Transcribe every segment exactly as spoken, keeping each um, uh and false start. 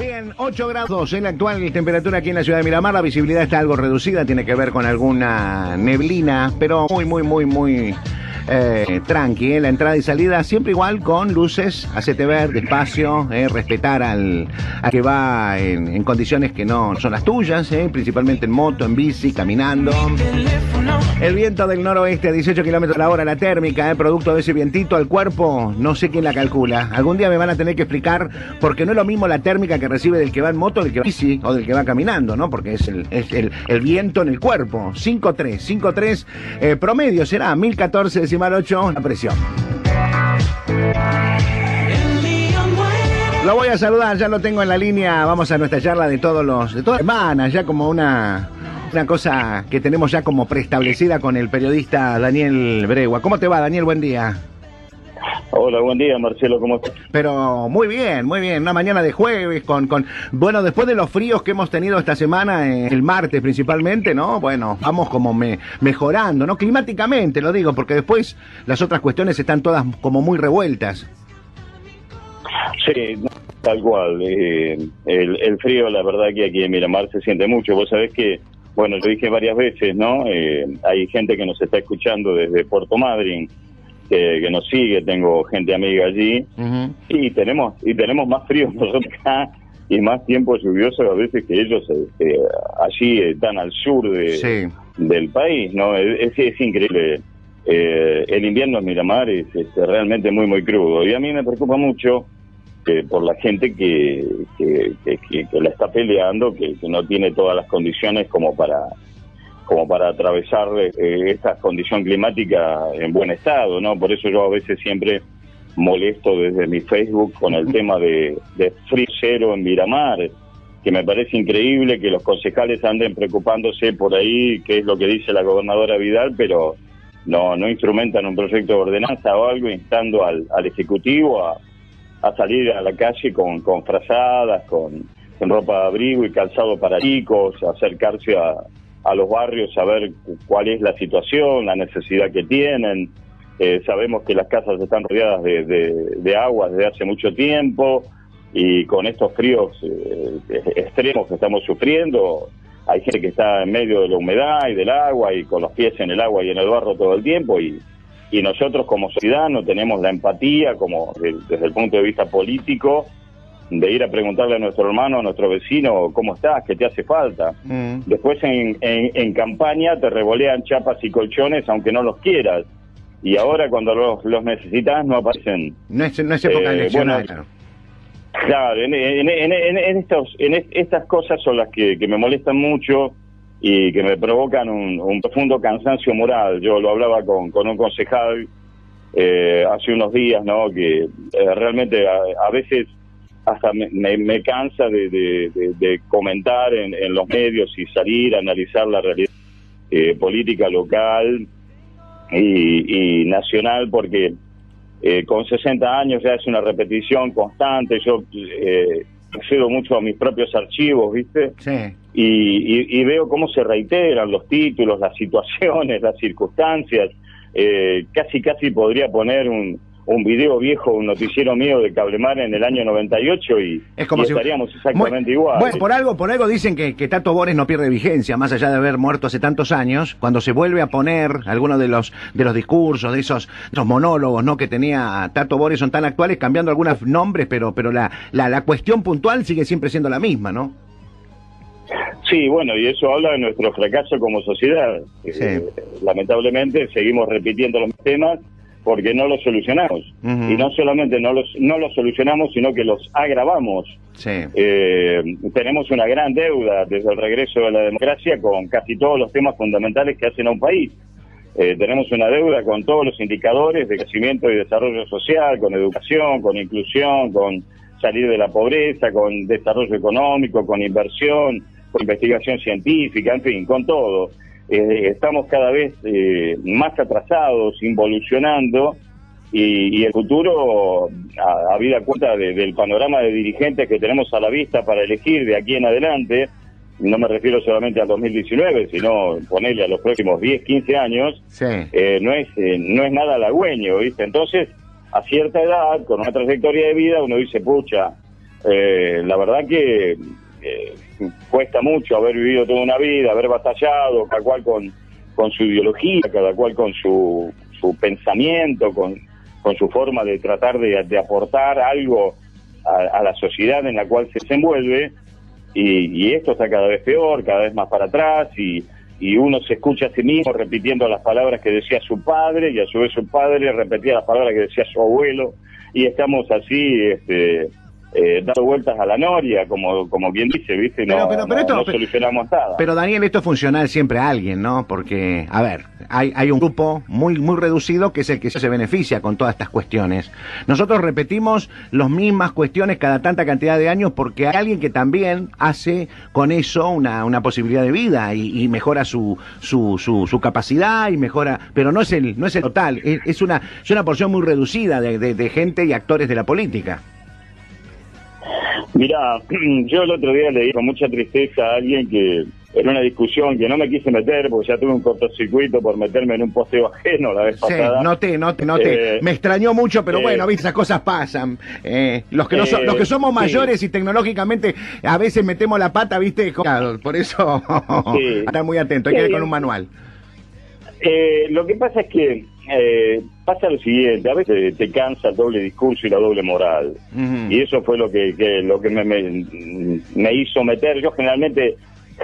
Bien, ocho grados en la actual temperatura aquí en la ciudad de Miramar. La visibilidad está algo reducida, tiene que ver con alguna neblina, pero muy, muy, muy, muy eh, tranqui. La entrada y salida siempre igual, con luces, hacete ver despacio, eh, respetar al, al que va en, en condiciones que no son las tuyas, eh, principalmente en moto, en bici, caminando. El viento del noroeste a dieciocho kilómetros por hora, la térmica, eh, producto de ese vientito al cuerpo, no sé quién la calcula. Algún día me van a tener que explicar, porque no es lo mismo la térmica que recibe del que va en moto, del que va en bici o del que va caminando, ¿no? Porque es el, es el, el viento en el cuerpo. cinco tres, cinco tres, eh, promedio será mil catorce decimal ocho, la presión. Lo voy a saludar, ya lo tengo en la línea, vamos a nuestra charla de todos los, de todas las semanas, ya como una... Una cosa que tenemos ya como preestablecida con el periodista Daniel Bregua. ¿Cómo te va, Daniel? Buen día. Hola, buen día, Marcelo. ¿Cómo estás? Pero muy bien, muy bien. Una mañana de jueves con... con bueno, después de los fríos que hemos tenido esta semana, eh, el martes principalmente, ¿no? Bueno, vamos como me, mejorando, ¿no? Climáticamente, lo digo, porque después las otras cuestiones están todas como muy revueltas. Sí, tal cual. Eh, el, el frío, la verdad que aquí en Miramar se siente mucho. Vos sabés que... Bueno, lo dije varias veces, ¿no? Eh, hay gente que nos está escuchando desde Puerto Madryn, eh, que nos sigue, tengo gente amiga allí, uh-huh. y tenemos y tenemos más frío nosotros acá y más tiempo lluvioso a veces que ellos eh, allí eh, tan al sur de, sí. del país, ¿no? Es, es increíble. Eh, el invierno en Miramar es, es realmente muy, muy crudo. Y a mí me preocupa mucho eh, por la gente que... Que, que, que la está peleando, que, que no tiene todas las condiciones como para como para atravesar eh, esta condición climática en buen estado, ¿no? Por eso yo a veces siempre molesto desde mi Facebook con el tema de, de frío cero en Miramar, que me parece increíble que los concejales anden preocupándose por ahí, que es lo que dice la gobernadora Vidal, pero no no instrumentan un proyecto de ordenanza o algo instando al, al Ejecutivo a a salir a la calle con, con frazadas, con, con ropa de abrigo y calzado para chicos, acercarse a, a los barrios, a ver cuál es la situación, la necesidad que tienen. Eh, sabemos que las casas están rodeadas de, de, de agua desde hace mucho tiempo y con estos fríos eh, extremos que estamos sufriendo, hay gente que está en medio de la humedad y del agua y con los pies en el agua y en el barro todo el tiempo y... Y nosotros como sociedad no tenemos la empatía, como desde el punto de vista político, de ir a preguntarle a nuestro hermano, a nuestro vecino, ¿cómo estás? ¿Qué te hace falta? Mm. Después en, en, en campaña te revolean chapas y colchones aunque no los quieras. Y ahora cuando los, los necesitas no aparecen. No es, no es época eh, eleccional. Bueno, claro, en, en, en, en, estos, en estas cosas son las que, que me molestan mucho y que me provocan un, un profundo cansancio moral. Yo lo hablaba con, con un concejal eh, hace unos días, ¿no? Que eh, realmente a, a veces hasta me, me, me cansa de, de, de, de comentar en, en los medios y salir a analizar la realidad eh, política local y, y nacional, porque eh, con sesenta años ya es una repetición constante. Yo eh, accedo mucho a mis propios archivos, ¿viste? Sí. Y, y, y veo cómo se reiteran los títulos, las situaciones, las circunstancias. Eh, casi, casi podría poner un, un video viejo, un noticiero mío de Cablemar en el año noventa y ocho y, es como y si estaríamos exactamente muy, igual. Bueno, por algo, por algo dicen que, que Tato Bores no pierde vigencia, más allá de haber muerto hace tantos años, cuando se vuelve a poner algunos de los de los discursos, de esos, esos monólogos, ¿no? que tenía Tato Bores, son tan actuales, cambiando algunos nombres, pero pero la, la, la cuestión puntual sigue siempre siendo la misma, ¿no? Sí, bueno, y eso habla de nuestro fracaso como sociedad. Sí. Eh, lamentablemente seguimos repitiendo los temas porque no los solucionamos. Uh-huh. Y no solamente no los no los solucionamos, sino que los agravamos. Sí. Eh, tenemos una gran deuda desde el regreso de la democracia con casi todos los temas fundamentales que hacen a un país. Eh, tenemos una deuda con todos los indicadores de crecimiento y desarrollo social, con educación, con inclusión, con salir de la pobreza, con desarrollo económico, con inversión, con investigación científica, en fin, con todo. Eh, estamos cada vez eh, más atrasados, involucionando, y, y el futuro, a, a vida cuenta de, del panorama de dirigentes que tenemos a la vista para elegir de aquí en adelante, no me refiero solamente al dos mil diecinueve, sino ponerle a los próximos diez, quince años, sí. eh, no es eh, no es nada halagüeño, ¿viste? Entonces, a cierta edad, con una trayectoria de vida, uno dice, pucha, Eh, la verdad que eh, cuesta mucho haber vivido toda una vida, haber batallado, cada cual con, con su ideología, cada cual con su, su pensamiento, con, con su forma de tratar de, de aportar algo a, a la sociedad en la cual se desenvuelve, y, y esto está cada vez peor, cada vez más para atrás, y, y uno se escucha a sí mismo repitiendo las palabras que decía su padre, y a su vez su padre repetía las palabras que decía su abuelo, y estamos así, este... Eh, dando vueltas a la noria, como como bien dice, ¿viste? No, pero, pero, pero no, esto, no solucionamos nada. Pero, Daniel, esto es funcional siempre a alguien, ¿no? Porque, a ver, hay, hay un grupo muy muy reducido que es el que se beneficia con todas estas cuestiones. Nosotros repetimos las mismas cuestiones cada tanta cantidad de años porque hay alguien que también hace con eso una, una posibilidad de vida y, y mejora su, su, su, su capacidad y mejora... Pero no es el no es el total, es, es, una, es una porción muy reducida de, de, de gente y actores de la política. Mirá, yo el otro día le dije con mucha tristeza a alguien que en una discusión que no me quise meter porque ya tuve un cortocircuito por meterme en un posteo ajeno la vez sí, pasada. Noté, noté, noté. Eh, me extrañó mucho, pero eh, bueno, esas cosas pasan. Eh, los que no so, eh, los que somos mayores sí. Y tecnológicamente a veces metemos la pata, ¿viste? Por eso sí. Estar muy atento, hay que ir con un manual. Eh, lo que pasa es que eh, pasa lo siguiente, a veces te, te cansa el doble discurso y la doble moral, uh-huh. Y eso fue lo que, que lo que me, me, me hizo meter. Yo generalmente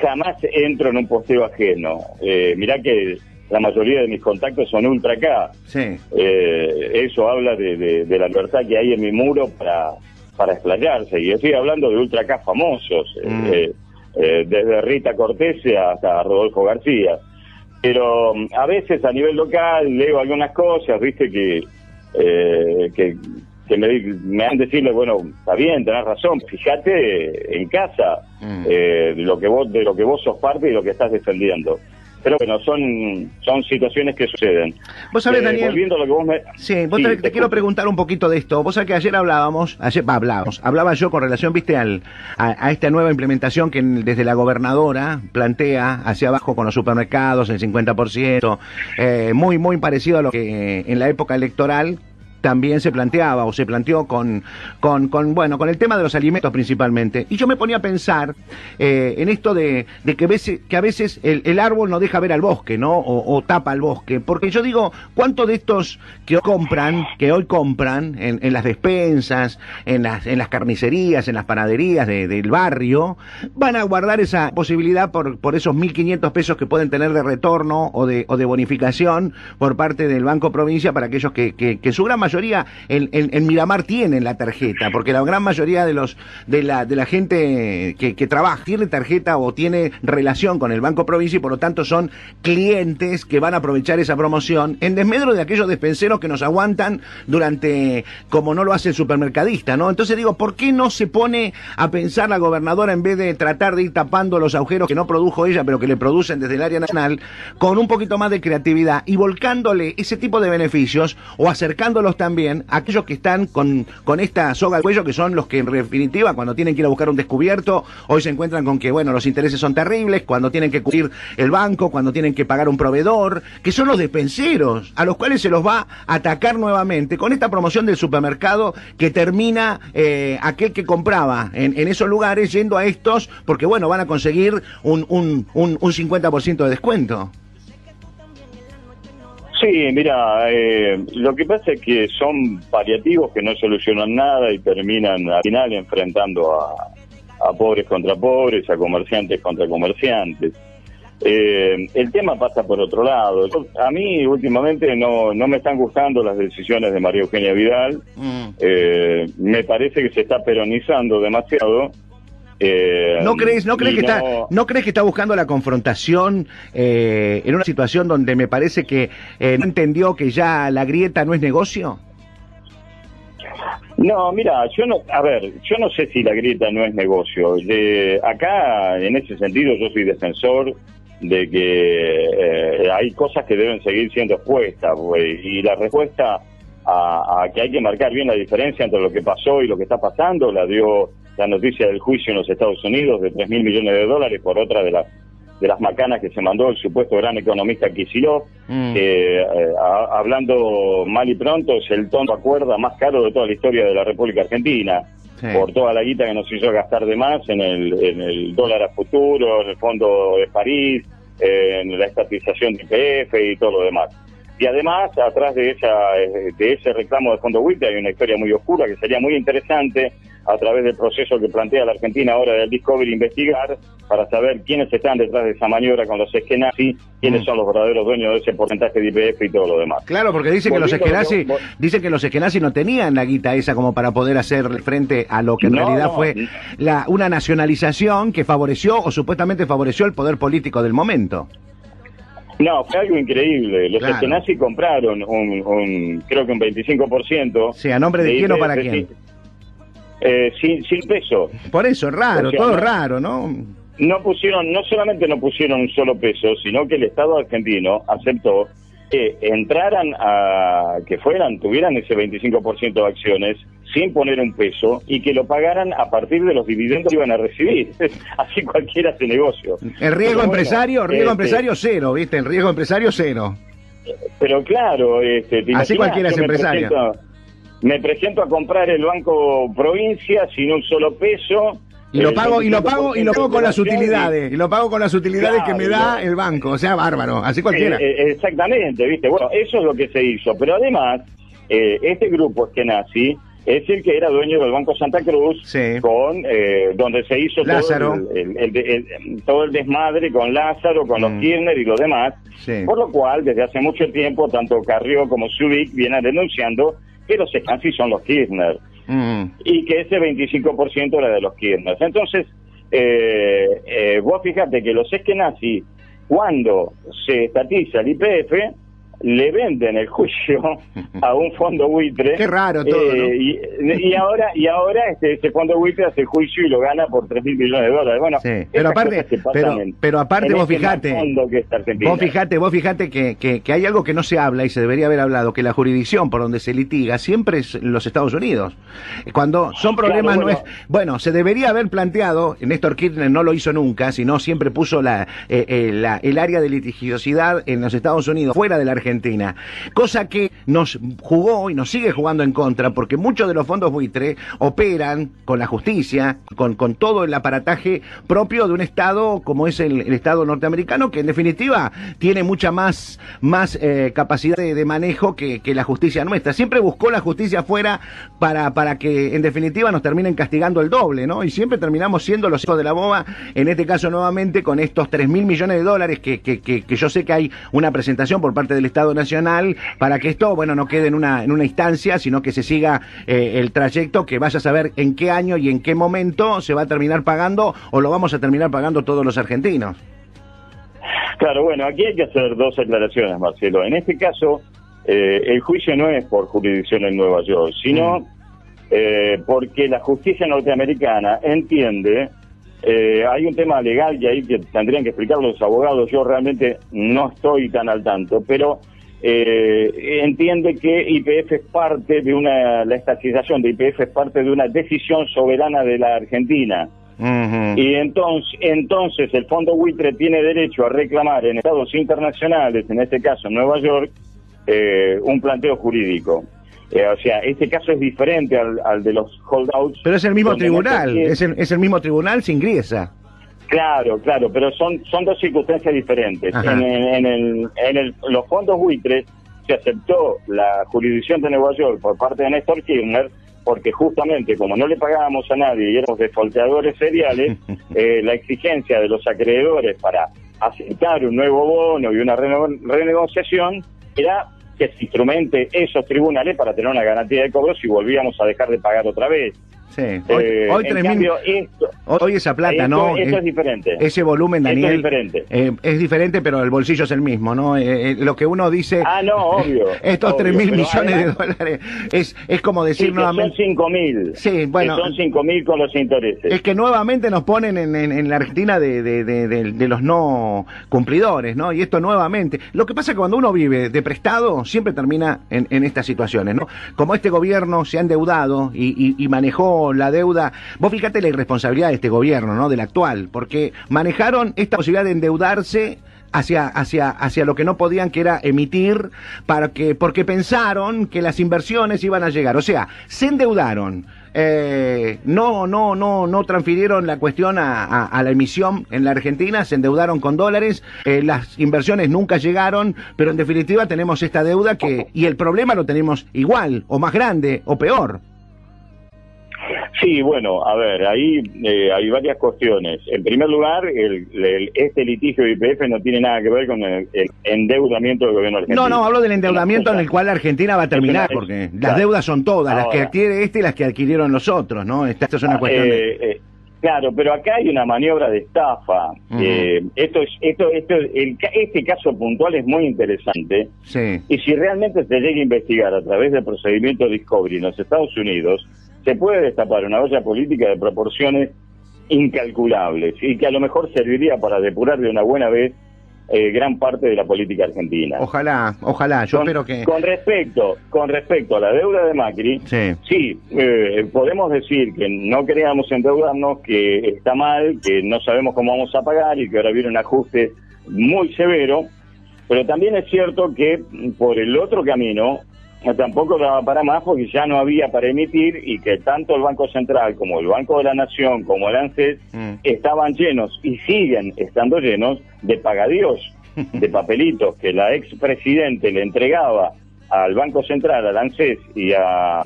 jamás entro en un posteo ajeno, eh, mirá que la mayoría de mis contactos son ultra acá, sí. eh, eso habla de, de, de la libertad que hay en mi muro para, para explayarse, y estoy hablando de ultra acá famosos, uh-huh. eh, eh, desde Rita Cortese hasta Rodolfo García. Pero a veces a nivel local leo algunas cosas, viste, que eh, que, que me, me han decirle, bueno, está bien, tenés razón, fíjate en casa eh, lo que vos de lo que vos sos parte y lo que estás defendiendo. Pero bueno, son, son situaciones que suceden. Vos sabés, eh, Daniel, volviendo a lo que vos me... Sí, vos sí, te, te quiero preguntar un poquito de esto. Vos sabés que ayer hablábamos, ayer bah, hablábamos, hablaba yo con relación, viste, al, a, a esta nueva implementación que desde la gobernadora plantea hacia abajo con los supermercados, el cincuenta por ciento, eh, muy, muy parecido a lo que eh, en la época electoral también se planteaba o se planteó con, con, con, bueno, con el tema de los alimentos principalmente. Y yo me ponía a pensar eh, en esto de, de que, veces, que a veces el, el árbol no deja ver al bosque, ¿no? O, o tapa al bosque. Porque yo digo, ¿cuántos de estos que hoy compran, que hoy compran en, en las despensas, en las, en las carnicerías, en las panaderías de, del barrio, van a guardar esa posibilidad por, por esos mil quinientos pesos que pueden tener de retorno o de, o de bonificación por parte del Banco Provincia para aquellos que, que, que su gran mayoría En, en, en Miramar tienen la tarjeta, porque la gran mayoría de los de la, de la gente que, que trabaja tiene tarjeta o tiene relación con el Banco Provincia y por lo tanto son clientes que van a aprovechar esa promoción en desmedro de aquellos despenseros que nos aguantan durante, como no lo hace el supermercadista, ¿no? Entonces digo, ¿por qué no se pone a pensar la gobernadora en vez de tratar de ir tapando los agujeros que no produjo ella, pero que le producen desde el área nacional, con un poquito más de creatividad y volcándole ese tipo de beneficios o acercándolos también aquellos que están con, con esta soga al cuello, que son los que en definitiva cuando tienen que ir a buscar un descubierto hoy se encuentran con que, bueno, los intereses son terribles cuando tienen que cubrir el banco, cuando tienen que pagar un proveedor, que son los despenseros, a los cuales se los va a atacar nuevamente con esta promoción del supermercado que termina eh, aquel que compraba en, en esos lugares yendo a estos porque, bueno, van a conseguir un, un, un, un cincuenta por ciento de descuento. Sí, mira, eh, lo que pasa es que son paliativos que no solucionan nada y terminan al final enfrentando a, a pobres contra pobres, a comerciantes contra comerciantes. Eh, el tema pasa por otro lado. Yo, a mí últimamente no, no me están gustando las decisiones de María Eugenia Vidal. Mm. Eh, me parece que se está peronizando demasiado. Eh, ¿No crees, no crees que no... está, no crees que está buscando la confrontación eh, en una situación donde me parece que eh, no entendió que ya la grieta no es negocio? No, mira, yo no, a ver, yo no sé si la grieta no es negocio. De, acá, en ese sentido, yo soy defensor de que eh, hay cosas que deben seguir siendo expuestas, wey, y la respuesta a, a que hay que marcar bien la diferencia entre lo que pasó y lo que está pasando la dio la noticia del juicio en los Estados Unidos de tres mil millones de dólares por otra de las de las macanas que se mandó el supuesto gran economista Kicillof, mm. que, eh, a, hablando mal y pronto, es el tonto acuerdo más caro de toda la historia de la República Argentina. sí. por toda la guita que nos hizo gastar de más en el, en el dólar a futuro, en el fondo de París, en la estatización de I P F y todo lo demás. Y además, atrás de esa de ese reclamo de fondo buitre hay una historia muy oscura que sería muy interesante a través del proceso que plantea la Argentina ahora del Discovery investigar para saber quiénes están detrás de esa maniobra con los Eskenazi, quiénes mm. son los verdaderos dueños de ese porcentaje de I P F y todo lo demás. Claro, porque dicen que los Eskenazi no, dicen que los Eskenazi no tenían la guita esa como para poder hacer frente a lo que en no, realidad fue la, una nacionalización que favoreció o supuestamente favoreció el poder político del momento. No, fue algo increíble. Los claro. Eskenazi compraron un, un, creo que un veinticinco por ciento. Sí, ¿a nombre de, de quién o para de, quién? Eh, sin, sin peso. Por eso, raro, o sea, todo no, raro, ¿no? No pusieron, no solamente no pusieron un solo peso, sino que el Estado argentino aceptó que entraran a, que fueran, tuvieran ese veinticinco por ciento de acciones sin poner un peso y que lo pagaran a partir de los dividendos que iban a recibir. Así cualquiera hace negocio. El riesgo bueno, empresario, riesgo este, empresario cero, ¿viste? El riesgo empresario cero. Pero claro, este, ¿te así cualquiera es empresario. Presento, me presento a comprar el Banco Provincia sin un solo peso. Y lo pago, y lo pago, y lo pago con las utilidades, y lo pago con las utilidades claro, que me da el banco, o sea, bárbaro, así cualquiera. Exactamente, viste, bueno, eso es lo que se hizo, pero además, eh, este grupo Eskenazi, es el que era dueño del Banco Santa Cruz, sí. con eh, donde se hizo Lázaro. Todo, el, el, el, el, el, todo el desmadre con Lázaro, con mm. los Kirchner y los demás, sí. por lo cual, desde hace mucho tiempo, tanto Carrió como Zubik vienen denunciando que los Eskenazi son los Kirchner. Mm. Y que ese veinticinco por ciento era de los Kirchner. Entonces, eh, eh, vos fíjate que los Eskenazi, cuando se estatiza el I P F, le venden el juicio a un fondo buitre. Qué raro todo, eh, ¿no? y, y ahora, y ahora este, este fondo buitre hace el juicio y lo gana por tres mil millones de dólares. Bueno, sí. pero, aparte, pero, en, pero aparte, vos este fijate, vos fijate, vos fijate que, que, que hay algo que no se habla y se debería haber hablado, que la jurisdicción por donde se litiga siempre es los Estados Unidos. Cuando son problemas, claro, bueno. no es, bueno, se debería haber planteado, Néstor Kirchner no lo hizo nunca, sino siempre puso la, eh, eh, la el área de litigiosidad en los Estados Unidos, fuera de la Argentina. Argentina, cosa que nos jugó y nos sigue jugando en contra, porque muchos de los fondos buitre operan con la justicia, con, con todo el aparataje propio de un Estado como es el, el Estado norteamericano, que en definitiva tiene mucha más, más eh, capacidad de, de manejo que, que la justicia nuestra. Siempre buscó la justicia afuera para, para que en definitiva nos terminen castigando el doble, ¿no? Y siempre terminamos siendo los hijos de la boba, en este caso nuevamente con estos tres mil millones de dólares que, que, que, que yo sé que hay una presentación por parte del Estado Estado Nacional, para que esto, bueno, no quede en una, en una instancia, sino que se siga eh, el trayecto, que vaya a saber en qué año y en qué momento se va a terminar pagando, o lo vamos a terminar pagando todos los argentinos. Claro, bueno, aquí hay que hacer dos aclaraciones, Marcelo. En este caso, eh, el juicio no es por jurisdicción en Nueva York, sino mm. eh, porque la justicia norteamericana entiende... Eh, hay un tema legal y ahí que tendrían que explicar los abogados, yo realmente no estoy tan al tanto, pero eh, entiende que I P F es parte de una, la estatización de I P F es parte de una decisión soberana de la Argentina. Uh-huh. Y entonces, entonces el fondo buitre tiene derecho a reclamar en estados internacionales, en este caso en Nueva York, eh, un planteo jurídico. Eh, o sea, este caso es diferente al, al de los holdouts. Pero es el mismo tribunal, no es, el, es el mismo tribunal, se ingresa. Claro, claro, pero son son dos circunstancias diferentes. En, en, en, el, en el, los fondos buitres se aceptó la jurisdicción de Nueva York por parte de Néstor Kirchner, porque justamente como no le pagábamos a nadie y éramos desfolteadores seriales, eh, la exigencia de los acreedores para aceptar un nuevo bono y una reno, renegociación era... que se instrumente esos tribunales para tener una garantía de cobro si volvíamos a dejar de pagar otra vez. Sí, hoy, eh, hoy, en cambio, esto, hoy esa plata, esto, ¿no? Eso es, es diferente. Ese volumen, Daniel, esto es diferente. Eh, es diferente, pero el bolsillo es el mismo, ¿no? Eh, eh, lo que uno dice... Ah, no, obvio. Estos tres mil millones de dólares es, es como decir sí, nuevamente... son cinco mil. Sí, bueno... son cinco mil con los intereses. Es que nuevamente nos ponen en, en, en la Argentina de, de, de, de, de los no cumplidores, ¿no? Y esto nuevamente... Lo que pasa es que cuando uno vive de prestado, siempre termina en, en estas situaciones, ¿no? Como este gobierno se ha endeudado y, y, y manejó la deuda, vos fíjate la irresponsabilidad de este gobierno, ¿no? Del actual, porque manejaron esta posibilidad de endeudarse hacia hacia hacia lo que no podían, que era emitir, para que porque pensaron que las inversiones iban a llegar, o sea, se endeudaron. eh, no, no, no, no transfirieron la cuestión a, a, a la emisión en la Argentina, se endeudaron con dólares, eh, las inversiones nunca llegaron, pero en definitiva tenemos esta deuda que, y el problema lo tenemos igual, o más grande, o peor. Sí, bueno, a ver, ahí eh, hay varias cuestiones. En primer lugar, el, el, este litigio de Y P F no tiene nada que ver con el, el endeudamiento del gobierno argentino. No, no, hablo del endeudamiento en el cual la Argentina va a terminar, porque las deudas son todas, ahora, las que adquiere este y las que adquirieron los otros, ¿no? Esta, esta es una cuestión eh, de... eh, Claro, pero acá hay una maniobra de estafa. Uh-huh. eh, esto es, esto, esto, el, este caso puntual es muy interesante. Sí. Y si realmente se llega a investigar a través del procedimiento Discovery en los Estados Unidos, se puede destapar una olla política de proporciones incalculables y que a lo mejor serviría para depurar de una buena vez eh, gran parte de la política argentina. Ojalá, ojalá, yo con, espero que... Con respecto, con respecto a la deuda de Macri, sí, sí eh, podemos decir que no queríamos endeudarnos, que está mal, que no sabemos cómo vamos a pagar y que ahora viene un ajuste muy severo, pero también es cierto que por el otro camino tampoco daba para más porque ya no había para emitir y que tanto el Banco Central como el Banco de la Nación como el ANSES mm. estaban llenos y siguen estando llenos de pagadíos, de papelitos que la expresidente le entregaba al Banco Central, al ANSES y, a,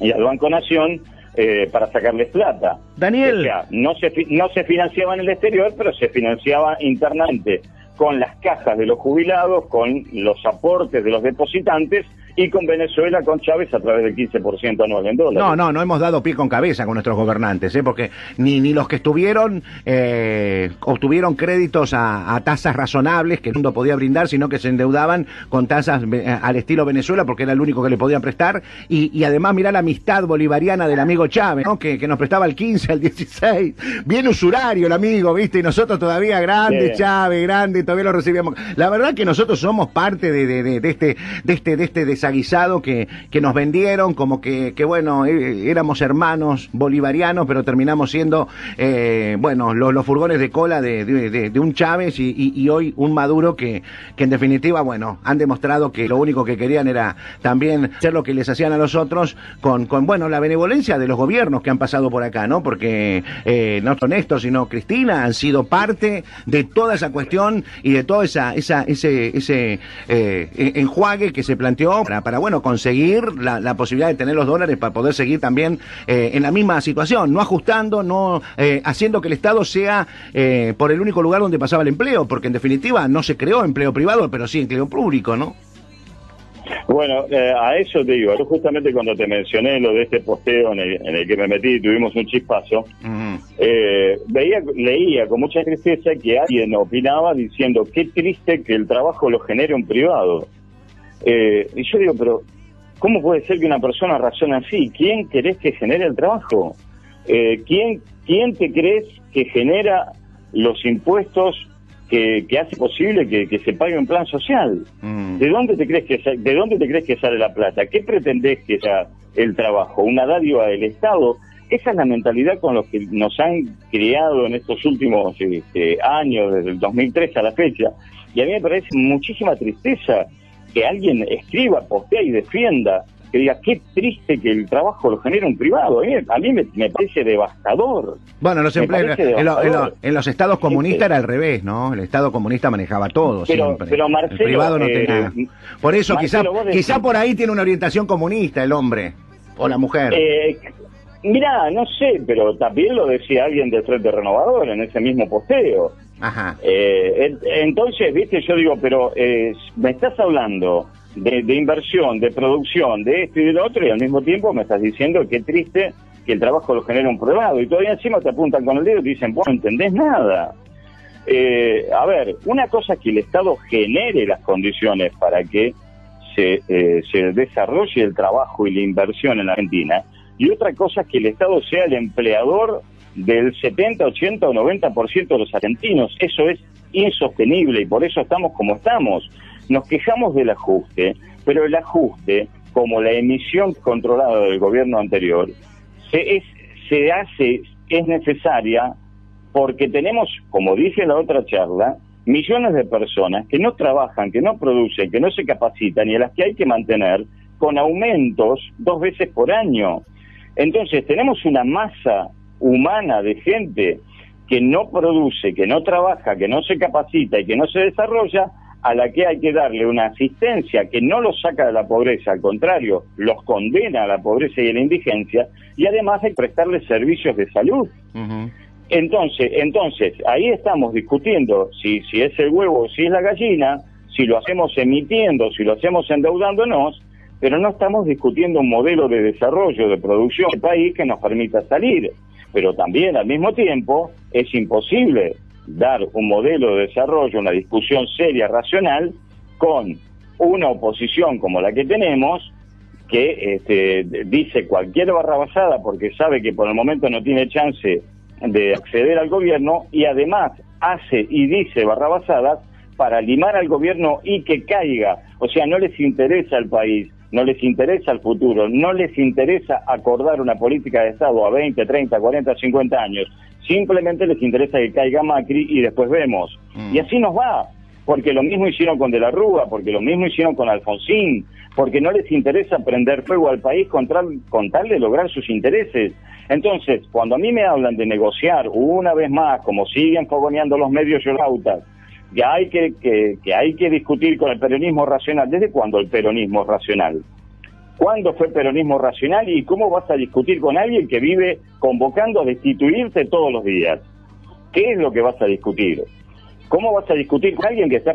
y al Banco Nación eh, para sacarles plata. Daniel. O sea, no se, no se financiaba en el exterior, pero se financiaba internamente con las cajas de los jubilados, con los aportes de los depositantes y con Venezuela, con Chávez, a través del quince por ciento anual en dólares. No, no, no hemos dado pie con cabeza con nuestros gobernantes, ¿eh? Porque ni, ni los que estuvieron eh, obtuvieron créditos a, a tasas razonables que el mundo podía brindar, sino que se endeudaban con tasas eh, al estilo Venezuela, porque era el único que le podían prestar, y, y además mirá la amistad bolivariana del amigo Chávez, ¿no? Que, que nos prestaba el quince, al dieciséis, bien usurario el amigo, ¿viste? Y nosotros todavía, grande sí. Chávez, grande, todavía lo recibíamos. La verdad que nosotros somos parte de, de, de, de este, de este, de este desafío aguisado que, que nos vendieron como que, que bueno, eh, éramos hermanos bolivarianos, pero terminamos siendo eh, bueno, los, los furgones de cola de, de, de, de un Chávez y, y, y hoy un Maduro que, que en definitiva, bueno, han demostrado que lo único que querían era también hacer lo que les hacían a los otros con, con bueno, la benevolencia de los gobiernos que han pasado por acá, ¿no? Porque eh, no son estos, sino Cristina, han sido parte de toda esa cuestión y de todo esa, esa, ese, ese eh, enjuague que se planteó Para, para, bueno, conseguir la, la posibilidad de tener los dólares para poder seguir también eh, en la misma situación, no ajustando, no eh, haciendo que el Estado sea eh, por el único lugar donde pasaba el empleo, porque en definitiva no se creó empleo privado, pero sí empleo público, ¿no? Bueno, eh, a eso te digo, yo justamente cuando te mencioné lo de este posteo en el, en el que me metí y tuvimos un chispazo, uh-huh. eh, veía, leía con mucha tristeza que alguien opinaba diciendo qué triste que el trabajo lo genere un privado. Eh, y yo digo, pero ¿cómo puede ser que una persona razone así? ¿Quién querés que genere el trabajo? Eh, ¿quién, ¿Quién te crees que genera los impuestos que, que hace posible que, que se pague un plan social? Mm. ¿De dónde te crees que de dónde te crees que sale la plata? ¿Qué pretendés que sea el trabajo? ¿Una dádiva del Estado? Esa es la mentalidad con la que nos han criado en estos últimos este, años, desde el dos mil tres a la fecha. Y a mí me parece muchísima tristeza que alguien escriba, postea y defienda, que diga qué triste que el trabajo lo genera un privado. A mí, a mí me, me parece devastador. Bueno, los empleos, en, lo, en, lo, en los estados comunistas sí, era al revés, ¿no? El estado comunista manejaba todo pero, siempre. Pero Marcelo, el privado no eh, tenía. Por eso Marcelo, quizá, decís, quizá por ahí tiene una orientación comunista el hombre o la mujer. Eh, mirá, no sé, pero también lo decía alguien del Frente Renovador en ese mismo posteo. Ajá. Eh, entonces, viste, yo digo, pero eh, me estás hablando de, de inversión, de producción, de esto y de lo otro, y al mismo tiempo me estás diciendo que triste que el trabajo lo genera un privado, y todavía encima te apuntan con el dedo y te dicen, vos no entendés nada. Eh, a ver, una cosa es que el Estado genere las condiciones para que se, eh, se desarrolle el trabajo y la inversión en la Argentina, y otra cosa es que el Estado sea el empleador del setenta, ochenta o noventa por ciento de los argentinos. Eso es insostenible y por eso estamos como estamos. Nos quejamos del ajuste, pero el ajuste, como la emisión controlada del gobierno anterior, se, es, se hace, es necesaria porque tenemos, como dije en la otra charla, millones de personas que no trabajan, que no producen, que no se capacitan y a las que hay que mantener con aumentos dos veces por año. Entonces tenemos una masa humana de gente que no produce, que no trabaja, que no se capacita y que no se desarrolla, a la que hay que darle una asistencia que no los saca de la pobreza, al contrario, los condena a la pobreza y a la indigencia, y además hay que prestarles servicios de salud. Uh-huh. Entonces, entonces ahí estamos discutiendo si, si es el huevo o si es la gallina, si lo hacemos emitiendo, si lo hacemos endeudándonos, pero no estamos discutiendo un modelo de desarrollo, de producción del país que nos permita salir. Pero también, al mismo tiempo, es imposible dar un modelo de desarrollo, una discusión seria, racional, con una oposición como la que tenemos, que este, dice cualquier barrabasada porque sabe que por el momento no tiene chance de acceder al gobierno, y además hace y dice barrabasadas para limar al gobierno y que caiga. O sea, no les interesa el país, no les interesa el futuro, no les interesa acordar una política de Estado a veinte, treinta, cuarenta, cincuenta años. Simplemente les interesa que caiga Macri y después vemos. Mm. Y así nos va, porque lo mismo hicieron con De la Rúa, porque lo mismo hicieron con Alfonsín, porque no les interesa prender fuego al país con, con tal de lograr sus intereses. Entonces, cuando a mí me hablan de negociar una vez más, como siguen fogoneando los medios llorautas, que hay que, que, que hay que discutir con el peronismo racional. ¿Desde cuándo el peronismo es racional? ¿Cuándo fue peronismo racional y cómo vas a discutir con alguien que vive convocando a destituirte todos los días? ¿Qué es lo que vas a discutir? ¿Cómo vas a discutir con alguien que está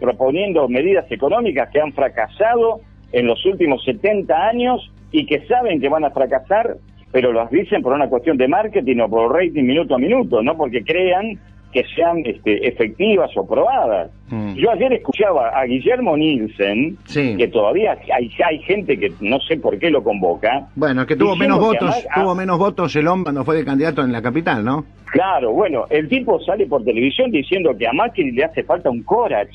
proponiendo medidas económicas que han fracasado en los últimos setenta años y que saben que van a fracasar, pero las dicen por una cuestión de marketing o por rating minuto a minuto, no porque crean que sean este, efectivas o probadas? Mm. Yo ayer escuchaba a Guillermo Nielsen, sí, que todavía hay, hay gente que no sé por qué lo convoca. Bueno, que tuvo menos votos, a... tuvo menos votos el hombre cuando fue de candidato en la capital, ¿no? Claro, bueno, el tipo sale por televisión diciendo que a Macri le hace falta un Corach,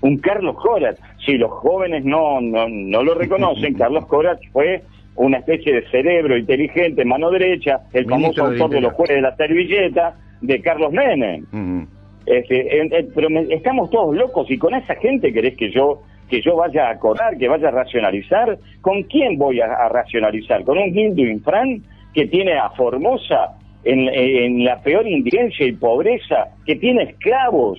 un Carlos Corach. Si los jóvenes no, no, no lo reconocen, Carlos Corach fue una especie de cerebro inteligente, mano derecha, el famoso autor de los jueces de la servilleta, de Carlos Menem. Uh-huh. este, en, en, pero me, estamos todos locos, y con esa gente querés que yo que yo vaya a acordar, que vaya a racionalizar. ¿Con quién voy a, a racionalizar? ¿Con un Guildo Infran que tiene a Formosa en, en la peor indigencia y pobreza, que tiene esclavos?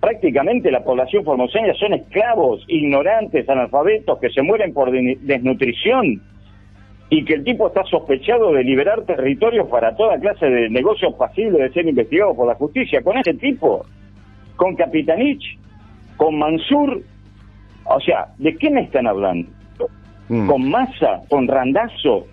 Prácticamente la población formoseña son esclavos, ignorantes, analfabetos, que se mueren por desnutrición, y que el tipo está sospechado de liberar territorios para toda clase de negocios pasibles de ser investigados por la justicia? Con ese tipo, con Capitanich, con Mansur, o sea, ¿de qué me están hablando? Mm. Con Massa, con Randazzo,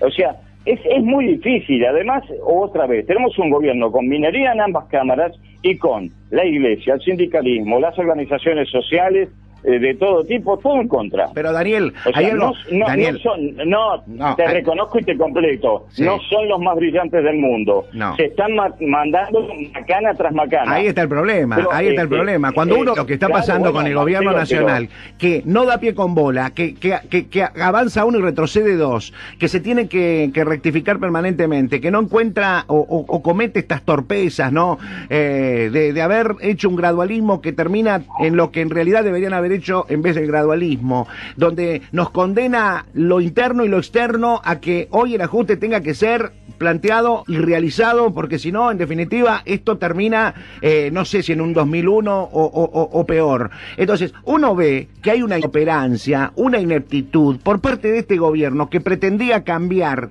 o sea, es, es muy difícil. Además, otra vez, tenemos un gobierno con minería en ambas cámaras y con la iglesia, el sindicalismo, las organizaciones sociales, de todo tipo, todo en contra. Pero Daniel, o sea, hay algo... no, no, Daniel. No, son, no, no te hay... reconozco y te completo, sí, no son los más brillantes del mundo, no. Se están ma mandando macana tras macana. Ahí está el problema, pero, ahí está eh, el problema. Cuando eh, uno, lo que está pasando claro, bueno, con el gobierno pero, nacional, pero, que no da pie con bola, que, que, que, que avanza uno y retrocede dos, que se tiene que, que rectificar permanentemente, que no encuentra o, o, o comete estas torpezas, ¿no? Eh, de, de haber hecho un gradualismo que termina en lo que en realidad deberían haber hecho en vez del gradualismo, donde nos condena lo interno y lo externo a que hoy el ajuste tenga que ser planteado y realizado, porque si no, en definitiva, esto termina, eh, no sé si en un dos mil uno o, o, o, o peor. Entonces, uno ve que hay una inoperancia, una ineptitud por parte de este gobierno que pretendía cambiar,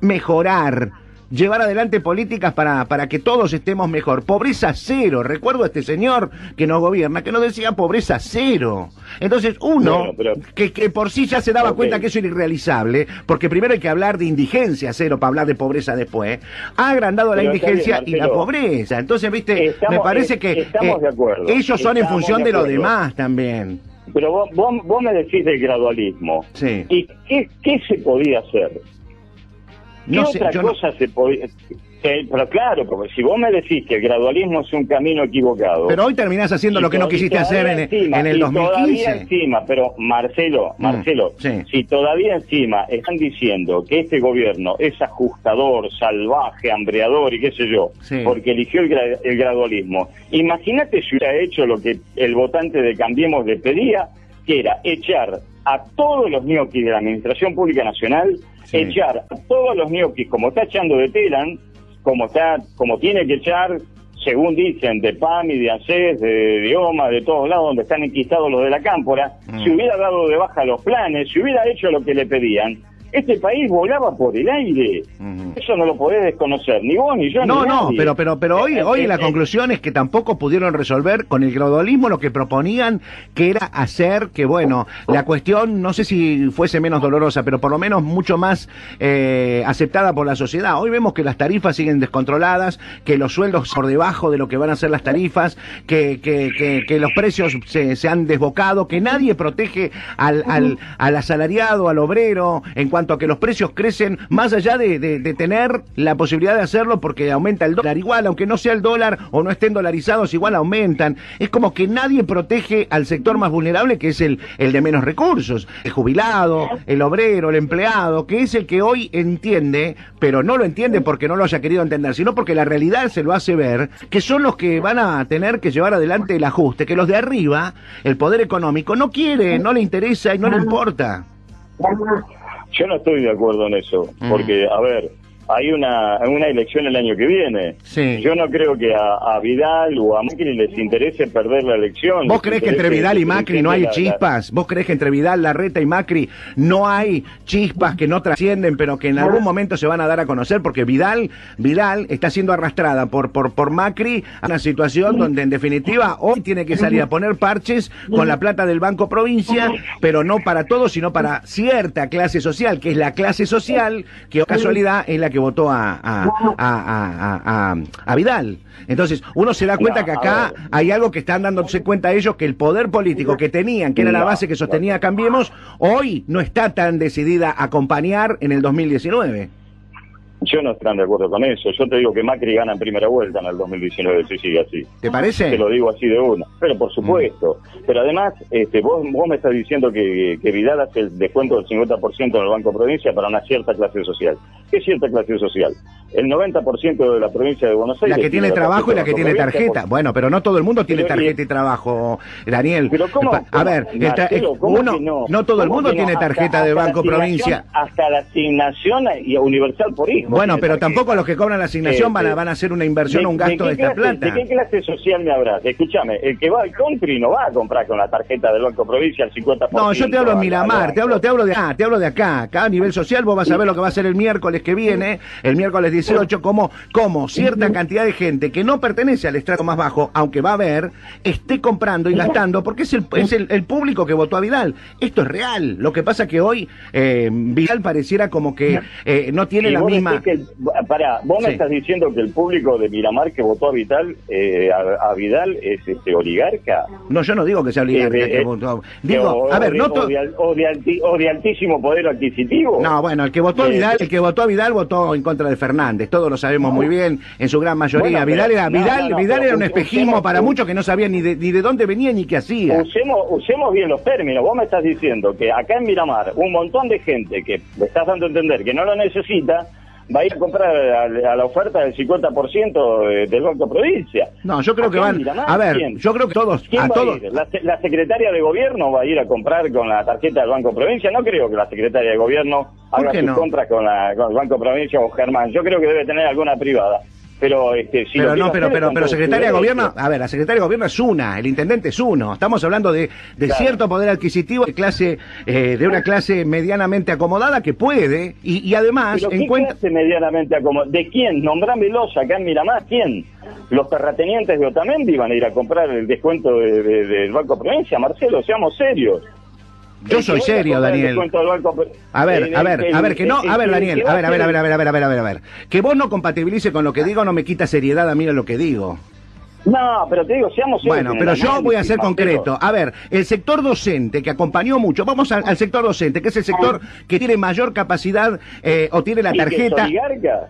mejorar, llevar adelante políticas para, para que todos estemos mejor. Pobreza cero. Recuerdo a este señor que nos gobierna, que nos decía pobreza cero. Entonces uno, bueno, pero... que, que por sí ya se daba okay. cuenta que eso era irrealizable, porque primero hay que hablar de indigencia cero para hablar de pobreza después, ha agrandado pero la indigencia bien, y la pobreza. Entonces, viste, estamos, me parece es, que eh, de acuerdo. ellos son estamos en función de, de lo demás también. Pero vos, vos, vos me decís del gradualismo. Sí. ¿Y qué, qué se podía hacer? ¿Qué no sé, otra cosa no... se podía...? Eh, pero claro, porque si vos me decís que el gradualismo es un camino equivocado... Pero hoy terminás haciendo lo que no quisiste hacer en, encima, en el dos mil quince. Todavía encima, pero Marcelo, Marcelo, mm, sí. si todavía encima están diciendo que este gobierno es ajustador, salvaje, hambreador y qué sé yo, sí. porque eligió el, gra el gradualismo, imagínate si hubiera hecho lo que el votante de Cambiemos le pedía, que era echar a todos los ñoquis de la Administración Pública Nacional, sí. echar a todos los ñoquis, como está echando de Telan, como está, como tiene que echar, según dicen, de PAMI, de ANSES, de, de OMA, de todos lados donde están enquistados los de la Cámpora, mm. si hubiera dado de baja los planes, si hubiera hecho lo que le pedían, este país volaba por el aire. Uh-huh. Eso no lo podés desconocer, ni vos ni yo. No, ni no, nadie. pero pero pero hoy hoy la conclusión es que tampoco pudieron resolver con el gradualismo lo que proponían, que era hacer que, bueno, la cuestión, no sé si fuese menos dolorosa, pero por lo menos mucho más eh, aceptada por la sociedad. Hoy vemos que las tarifas siguen descontroladas, que los sueldos por debajo de lo que van a ser las tarifas, que que, que, que los precios se, se han desbocado, que nadie protege al, al, al asalariado, al obrero, en cuanto a que los precios crecen más allá de, de, de tener la posibilidad de hacerlo porque aumenta el dólar. Igual, aunque no sea el dólar o no estén dolarizados, igual aumentan. Es como que nadie protege al sector más vulnerable, que es el, el de menos recursos, el jubilado, el obrero, el empleado, que es el que hoy entiende, pero no lo entiende porque no lo haya querido entender, sino porque la realidad se lo hace ver, que son los que van a tener que llevar adelante el ajuste, que los de arriba, el poder económico, no quiere, no le interesa y no le importa. Yo no estoy de acuerdo en eso, porque, a ver, hay una, una elección el año que viene. Sí. Yo no creo que a, a Vidal o a Macri les interese perder la elección. ¿Vos crees que entre Vidal y Macri no hay chispas? ¿Vos crees que entre Vidal, Larreta y Macri no hay chispas que no trascienden, pero que en algún momento se van a dar a conocer? Porque Vidal Vidal está siendo arrastrada por, por, por Macri a una situación donde, en definitiva, hoy tiene que salir a poner parches con la plata del Banco Provincia, pero no para todos, sino para cierta clase social, que es la clase social que, casualidad, es la que que votó a a, a, a, a a Vidal. Entonces, uno se da cuenta no, que acá hay algo que están dándose cuenta ellos, que el poder político que tenían, que era no, la base que sostenía Cambiemos, hoy no está tan decidida a acompañar en el dos mil diecinueve. Yo no estoy de acuerdo con eso. Yo te digo que Macri gana en primera vuelta en el dos mil diecinueve, si sigue así. ¿Te parece? Te lo digo así de una. Pero por supuesto. Mm. Pero además, este, vos, vos me estás diciendo que, que Vidal hace el descuento del cincuenta por ciento en el Banco Provincia para una cierta clase social. ¿Qué cierta clase social? El noventa por ciento de la provincia de Buenos Aires. La que tiene, tiene trabajo y la que tiene tarjeta. Por... Bueno, pero no todo el mundo tiene tarjeta y trabajo, Daniel. Pero ¿cómo? A ver, Marcelo, está, es, uno, que no? no todo el mundo no? tiene tarjeta hasta, de Banco Provincia. Hasta la asignación y universal por hijo. Bueno, pero tampoco los que cobran la asignación eh, van, a, van a hacer una inversión o un gasto de, de esta clase, plata. ¿De qué clase social me habrás? Escúchame, el que va al country no va a comprar con la tarjeta del Banco Provincia el cincuenta por ciento. No, yo te hablo en Miramar, te hablo, te hablo de acá, te hablo de acá. Acá a nivel social vos vas a ver lo que va a ser el miércoles que viene, el miércoles dieciocho, como, como cierta cantidad de gente que no pertenece al estrato más bajo, aunque va a ver, esté comprando y gastando, porque es el, es el, el público que votó a Vidal. Esto es real. Lo que pasa que hoy eh, Vidal pareciera como que eh, no tiene la misma... Que, pará, vos sí. me estás diciendo que el público de Miramar que votó a Vidal, eh, a, a Vidal es este oligarca. No, yo no digo que sea oligarca. Eh, que eh, votó. Digo, o, a ver, de, no o, de, o, de alti, o de altísimo poder adquisitivo. No, bueno, el que votó a eh, Vidal, el que votó a Vidal votó en contra de Fernández. Todos lo sabemos no. muy bien, en su gran mayoría. Bueno, Vidal era, no, Vidal, no, no, Vidal era un espejismo para muchos que no sabían ni de, ni de dónde venía ni qué hacía. Usemos, usemos bien los términos. Vos me estás diciendo que acá en Miramar un montón de gente que le estás dando a entender que no lo necesita, va a ir a comprar a, a la oferta del cincuenta por ciento del Banco Provincia. No, yo creo que van... Miramar, a ver, ¿quién? yo creo que todos... ¿Quién a va todos... A ir? La, ¿La secretaria de gobierno va a ir a comprar con la tarjeta del Banco Provincia? No creo que la secretaria de gobierno haga sus no? compras con, la, con el Banco Provincia o Germán. Yo creo que debe tener alguna privada. Pero, este, si pero no, pero, pero, pero secretaria de gobierno, a ver, la secretaria de gobierno es una, el intendente es uno. Estamos hablando de, de claro. cierto poder adquisitivo, de clase, eh, de una clase medianamente acomodada que puede y, y además ¿Pero encuentra. ¿Qué clase medianamente acomodada? ¿De quién? Nombrámelos acá en Miramar, ¿quién? Los terratenientes de Otamendi van a ir a comprar el descuento de, de, del Banco Provincia, Marcelo, seamos serios. Yo soy serio, Daniel. A ver, a ver, a ver, que no, a ver, Daniel, a ver, a ver, a ver, a ver, a ver, a ver, a ver, a ver. Que vos no compatibilices con lo que digo no me quita seriedad a mí en lo que digo. No, pero te digo, seamos serios. Bueno, pero yo voy a ser concreto. A ver, el sector docente que acompañó mucho, vamos al, al sector docente, que es el sector que tiene mayor capacidad eh, o tiene la tarjeta.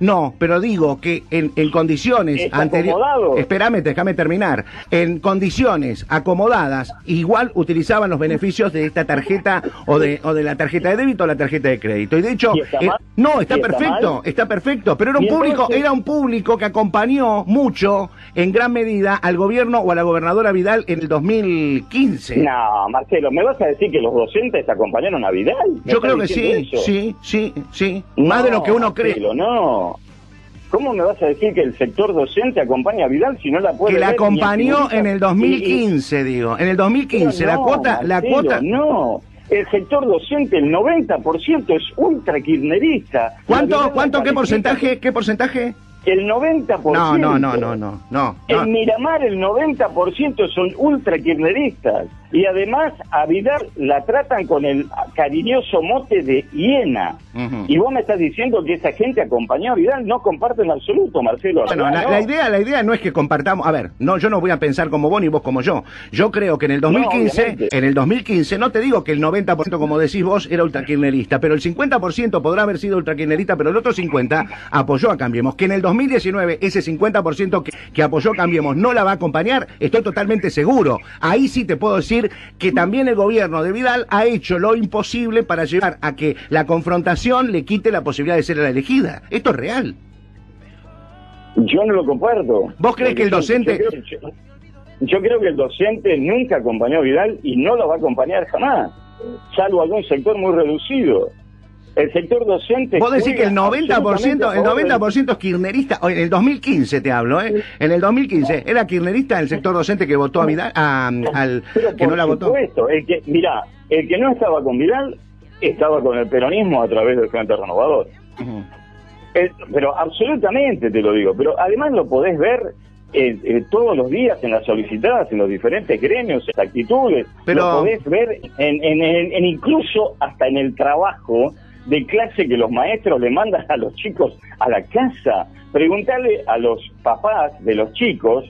No, pero digo que en, en condiciones anteriores. Espérame, déjame terminar. En condiciones acomodadas, igual utilizaban los beneficios de esta tarjeta o de, o de la tarjeta de débito o la tarjeta de crédito. Y de hecho, ¿Y está eh, no, está perfecto, está perfecto. Pero era un público, era un público que acompañó mucho, en gran medida, la, al gobierno o a la gobernadora Vidal en el dos mil quince. No, Marcelo, ¿me vas a decir que los docentes acompañaron a Vidal? Yo creo que sí, eso? sí, sí, sí, no, más de lo que uno cree. Marcelo, no. ¿Cómo me vas a decir que el sector docente acompaña a Vidal si no la puede? Que la acompañó en el dos mil quince, sí. digo, en el dos mil quince, no, la cuota, Marcelo, la cuota... No, el sector docente, el noventa por ciento es ultra kirchnerista. ¿Cuánto, cuánto, qué porcentaje, qué porcentaje? El noventa por ciento. No, no, no, no, no, no. En Miramar el noventa por ciento son ultra kirchneristas. Y además a Vidal la tratan con el cariñoso mote de hiena. Uh-huh. Y vos me estás diciendo que esa gente acompañó a Vidal, no comparte en absoluto, Marcelo. Bueno, la, no. la idea la idea no es que compartamos... A ver, no, yo no voy a pensar como vos ni vos como yo. Yo creo que en el dos mil quince, no, en el dos mil quince, no te digo que el noventa por ciento, como decís vos, era ultrakirchnerista, pero el cincuenta por ciento podrá haber sido ultrakirchnerista, pero el otro cincuenta por ciento apoyó a Cambiemos. Que en el dos mil diecinueve ese cincuenta por ciento que, que apoyó a Cambiemos no la va a acompañar, estoy totalmente seguro. Ahí sí te puedo decir que también el gobierno de Vidal ha hecho lo imposible para llevar a que la confrontación le quite la posibilidad de ser la elegida. Esto es real. Yo no lo comparto. ¿Vos crees que el docente...? Yo creo, yo, yo creo que el docente nunca acompañó a Vidal y no lo va a acompañar jamás, salvo algún sector muy reducido. El sector docente... Vos decís que el noventa por ciento, el noventa por ciento es kirchnerista. En el dos mil quince te hablo, ¿eh? En el dos mil quince era kirchnerista el sector docente que votó a Vidal, a, al Pero que no la votó. Por supuesto, el que, mirá, el que no estaba con Vidal estaba con el peronismo a través del Frente Renovador. Uh-huh. El, pero absolutamente te lo digo. Pero además lo podés ver eh, eh, todos los días en las solicitadas, en los diferentes gremios, en las actitudes. Pero... Lo podés ver en, en, en, en incluso hasta en el trabajo de clase que los maestros le mandan a los chicos a la casa. Preguntarle a los papás de los chicos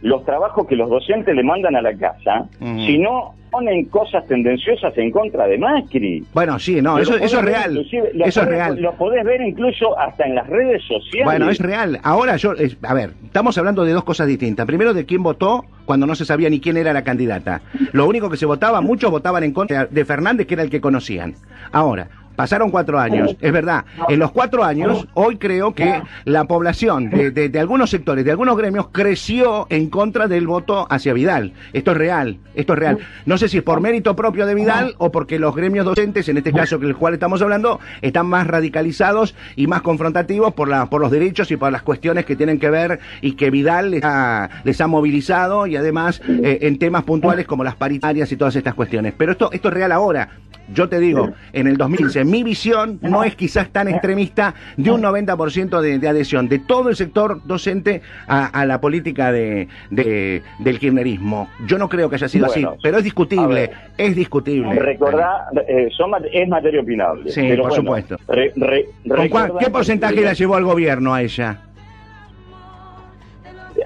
los trabajos que los docentes le mandan a la casa, uh-huh. si no ponen cosas tendenciosas en contra de Macri. Bueno, sí, no, eso, eso es real. Lo eso podés, es real. Lo podés ver incluso hasta en las redes sociales. Bueno, es real. Ahora yo, es, a ver, estamos hablando de dos cosas distintas. Primero, de quién votó cuando no se sabía ni quién era la candidata. Lo único que se votaba, muchos votaban en contra de Fernández, que era el que conocían. Ahora... Pasaron cuatro años, es verdad. En los cuatro años, hoy creo que la población de, de, de algunos sectores, de algunos gremios, creció en contra del voto hacia Vidal. Esto es real, esto es real. No sé si es por mérito propio de Vidal o porque los gremios docentes, en este caso del cual estamos hablando, están más radicalizados y más confrontativos por, la, por los derechos y por las cuestiones que tienen que ver y que Vidal les ha, les ha movilizado, y además eh, en temas puntuales como las paritarias y todas estas cuestiones. Pero esto, esto es real ahora. Yo te digo, en el dos mil quince, mi visión no es quizás tan extremista de un noventa por ciento de, de adhesión de todo el sector docente a, a la política de, de del kirchnerismo. Yo no creo que haya sido bueno, así, pero es discutible, ver, es discutible. Recordá, eh, son, es materia opinable. Sí, pero por bueno, supuesto. Re, re, ¿Con cuál, ¿Qué porcentaje que... la llevó al gobierno a ella?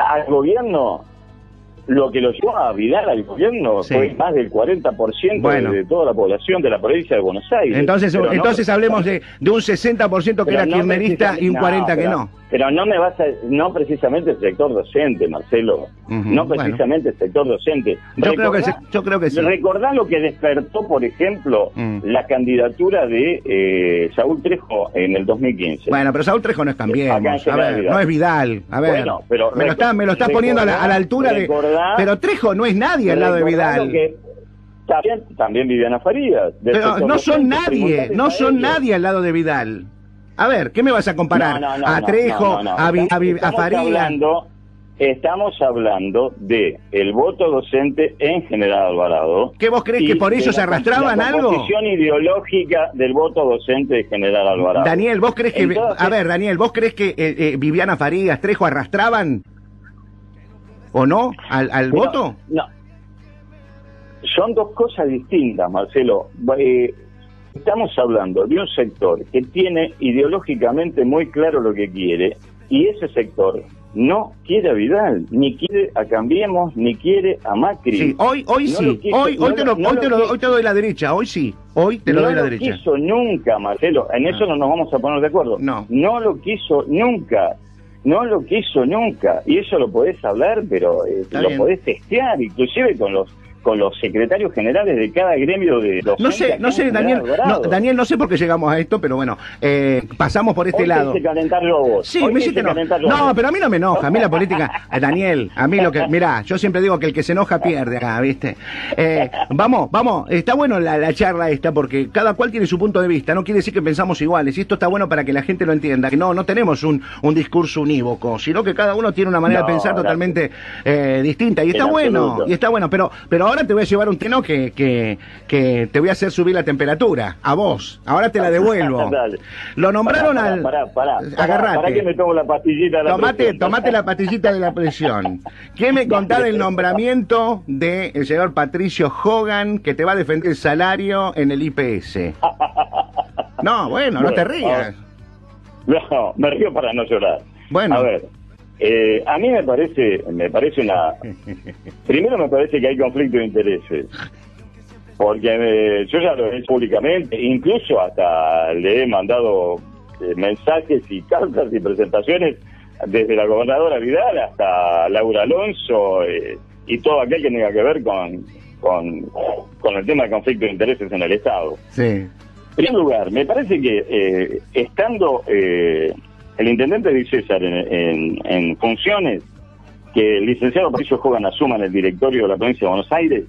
¿Al gobierno? Lo que lo llevó a Vidal al gobierno sí. fue más del cuarenta por ciento bueno. de toda la población de la provincia de Buenos Aires. Entonces pero entonces no, hablemos de, de un sesenta por ciento que era no kirchnerista y un cuarenta por ciento no, que pero, no. Pero no me vas a... No precisamente el sector docente, Marcelo. Uh-huh, no precisamente bueno. el sector docente. Yo, recordá, creo que se, yo creo que sí. Recordá lo que despertó, por ejemplo, uh-huh. la candidatura de eh, Saúl Trejo en el dos mil quince. Bueno, pero Saúl Trejo no es Cambiemos. A ver, no es Vidal. A ver, bueno, pero me, lo está, me lo estás poniendo a la, a la altura recordá, de... Pero Trejo no es nadie al lado de Vidal. Que también, también Viviana Farías. Pero no son nadie, no son nadie al lado de Vidal. A ver, ¿qué me vas a comparar? No, no, no, a Trejo, no, no, no. a, Vi, a, Vi, a Farías. Hablando, estamos hablando de el voto docente en General Alvarado. ¿Qué vos crees que por ellos arrastraban algo? La posición ideológica del voto docente de General Alvarado. Daniel, ¿vos crees que... Entonces, a ver, Daniel, ¿vos crees que eh, eh, Viviana Farías, Trejo arrastraban... ¿O no? ¿Al, al bueno, voto? No. Son dos cosas distintas, Marcelo. Eh, estamos hablando de un sector que tiene ideológicamente muy claro lo que quiere, y ese sector no quiere a Vidal, ni quiere a Cambiemos, ni quiere a Macri. Sí, hoy, hoy no sí. Quiso, hoy, no hoy, te lo, no hoy, te lo, hoy te doy la derecha, hoy sí. Hoy te lo no doy la lo derecha. No lo quiso nunca, Marcelo. En no. eso no nos vamos a poner de acuerdo. No. No lo quiso nunca. No lo quiso nunca, y eso lo podés hablar, pero eh, lo bien. podés testear, inclusive con los con los secretarios generales de cada gremio de los... No sé, no sé, Daniel, no, Daniel, no sé por qué llegamos a esto, pero bueno, eh, pasamos por este hoy lado. Vos. Sí, hoy me hiciste no. no, pero a mí no me enoja, a mí la política, eh, Daniel, a mí lo que... Mirá, yo siempre digo que el que se enoja pierde acá, ¿viste? Eh, vamos, vamos, está bueno la, la charla esta, porque cada cual tiene su punto de vista, no quiere decir que pensamos iguales, y esto está bueno para que la gente lo entienda, que no, no tenemos un, un discurso unívoco, sino que cada uno tiene una manera no, de pensar totalmente eh, distinta, y está bueno, absoluto. y está bueno, pero, pero ahora te voy a llevar un treno que, que, que te voy a hacer subir la temperatura, a vos, ahora te la devuelvo. Lo nombraron pará, pará, al... Pará, pará, pará, agarrate. Pará que me tomo la pastillita de la tomate, presión. Tomate la pastillita de la presión. ¿Qué me contás del nombramiento del de señor Patricio Hogan, que te va a defender el salario en el I P S? No, bueno, no bueno, te rías. No, me río para no llorar. Bueno. A ver. Eh, a mí me parece, me parece una... Primero me parece que hay conflicto de intereses, porque eh, yo ya lo he hecho públicamente, incluso hasta le he mandado eh, mensajes y cartas y presentaciones desde la gobernadora Vidal hasta Laura Alonso eh, y todo aquel que tenga que ver con, con, con el tema de conflicto de intereses en el Estado. Sí. En primer lugar, me parece que eh, estando... Eh, el intendente Di Cesare en, en, en funciones, que el licenciado Patricio Hogan asuma en el directorio de la provincia de Buenos Aires,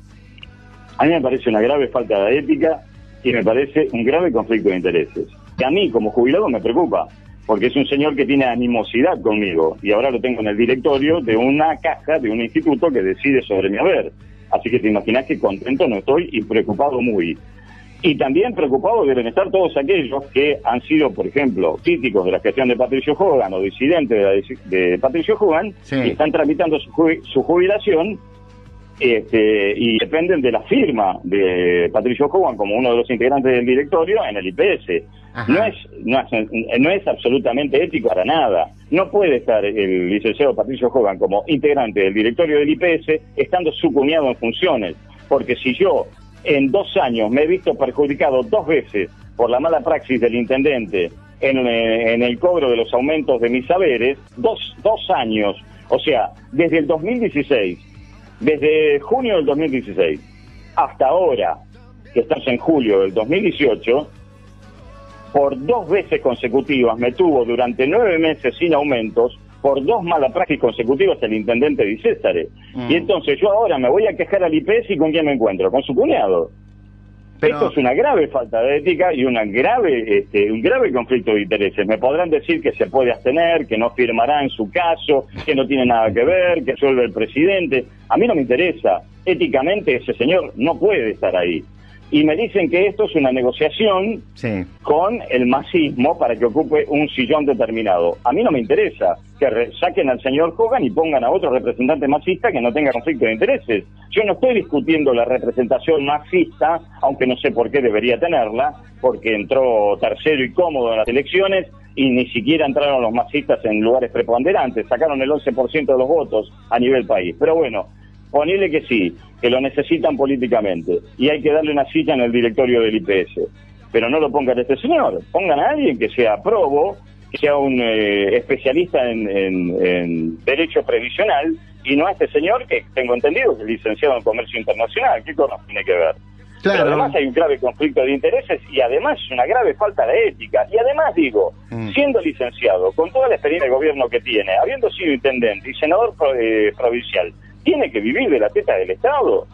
a mí me parece una grave falta de ética y me parece un grave conflicto de intereses. Que a mí, como jubilado, me preocupa, porque es un señor que tiene animosidad conmigo y ahora lo tengo en el directorio de una caja, de un instituto que decide sobre mi haber. Así que te imaginás que contento no estoy y preocupado muy. Y también preocupados deben estar todos aquellos que han sido, por ejemplo, críticos de la gestión de Patricio Hogan o disidentes de, la de, de Patricio Hogan, sí, que están tramitando su, ju su jubilación este, y dependen de la firma de Patricio Hogan como uno de los integrantes del directorio en el I P S. No es, no, es, no es absolutamente ético para nada. No puede estar el licenciado Patricio Hogan como integrante del directorio del I P S estando su cuñado en funciones, porque si yo... en dos años me he visto perjudicado dos veces por la mala praxis del intendente en, en el cobro de los aumentos de mis saberes, dos, dos años, o sea, desde el dos mil dieciséis, desde junio del dos mil dieciséis hasta ahora, que estamos en julio del dos mil dieciocho, por dos veces consecutivas me tuvo durante nueve meses sin aumentos, por dos malas prácticas consecutivas el intendente Di Cesare. Mm. Y entonces yo ahora me voy a quejar al I P S y ¿con quién me encuentro? Con su cuñado. Pero... esto es una grave falta de ética y una grave, este, un grave conflicto de intereses. Me podrán decir que se puede abstener, que no firmará en su caso, que no tiene nada que ver, que resuelve el presidente. A mí no me interesa. Éticamente ese señor no puede estar ahí. Y me dicen que esto es una negociación, sí, con el masismo para que ocupe un sillón determinado. A mí no me interesa que re saquen al señor Hogan y pongan a otro representante masista que no tenga conflicto de intereses. Yo no estoy discutiendo la representación masista, aunque no sé por qué debería tenerla, porque entró tercero y cómodo en las elecciones y ni siquiera entraron los masistas en lugares preponderantes. Sacaron el once por ciento de los votos a nivel país. Pero bueno... ponele que sí, que lo necesitan políticamente y hay que darle una cita en el directorio del I P S, pero no lo pongan a este señor, pongan a alguien que sea probo, que sea un eh, especialista en, en, en derecho previsional y no a este señor que tengo entendido que es licenciado en comercio internacional. ¿Qué cosa tiene que ver? Claro. Pero además hay un grave conflicto de intereses y además una grave falta de ética. Y además digo, mm. siendo licenciado, con toda la experiencia de gobierno que tiene, habiendo sido intendente y senador pro, eh, provincial, tiene que vivir de la teta del Estado,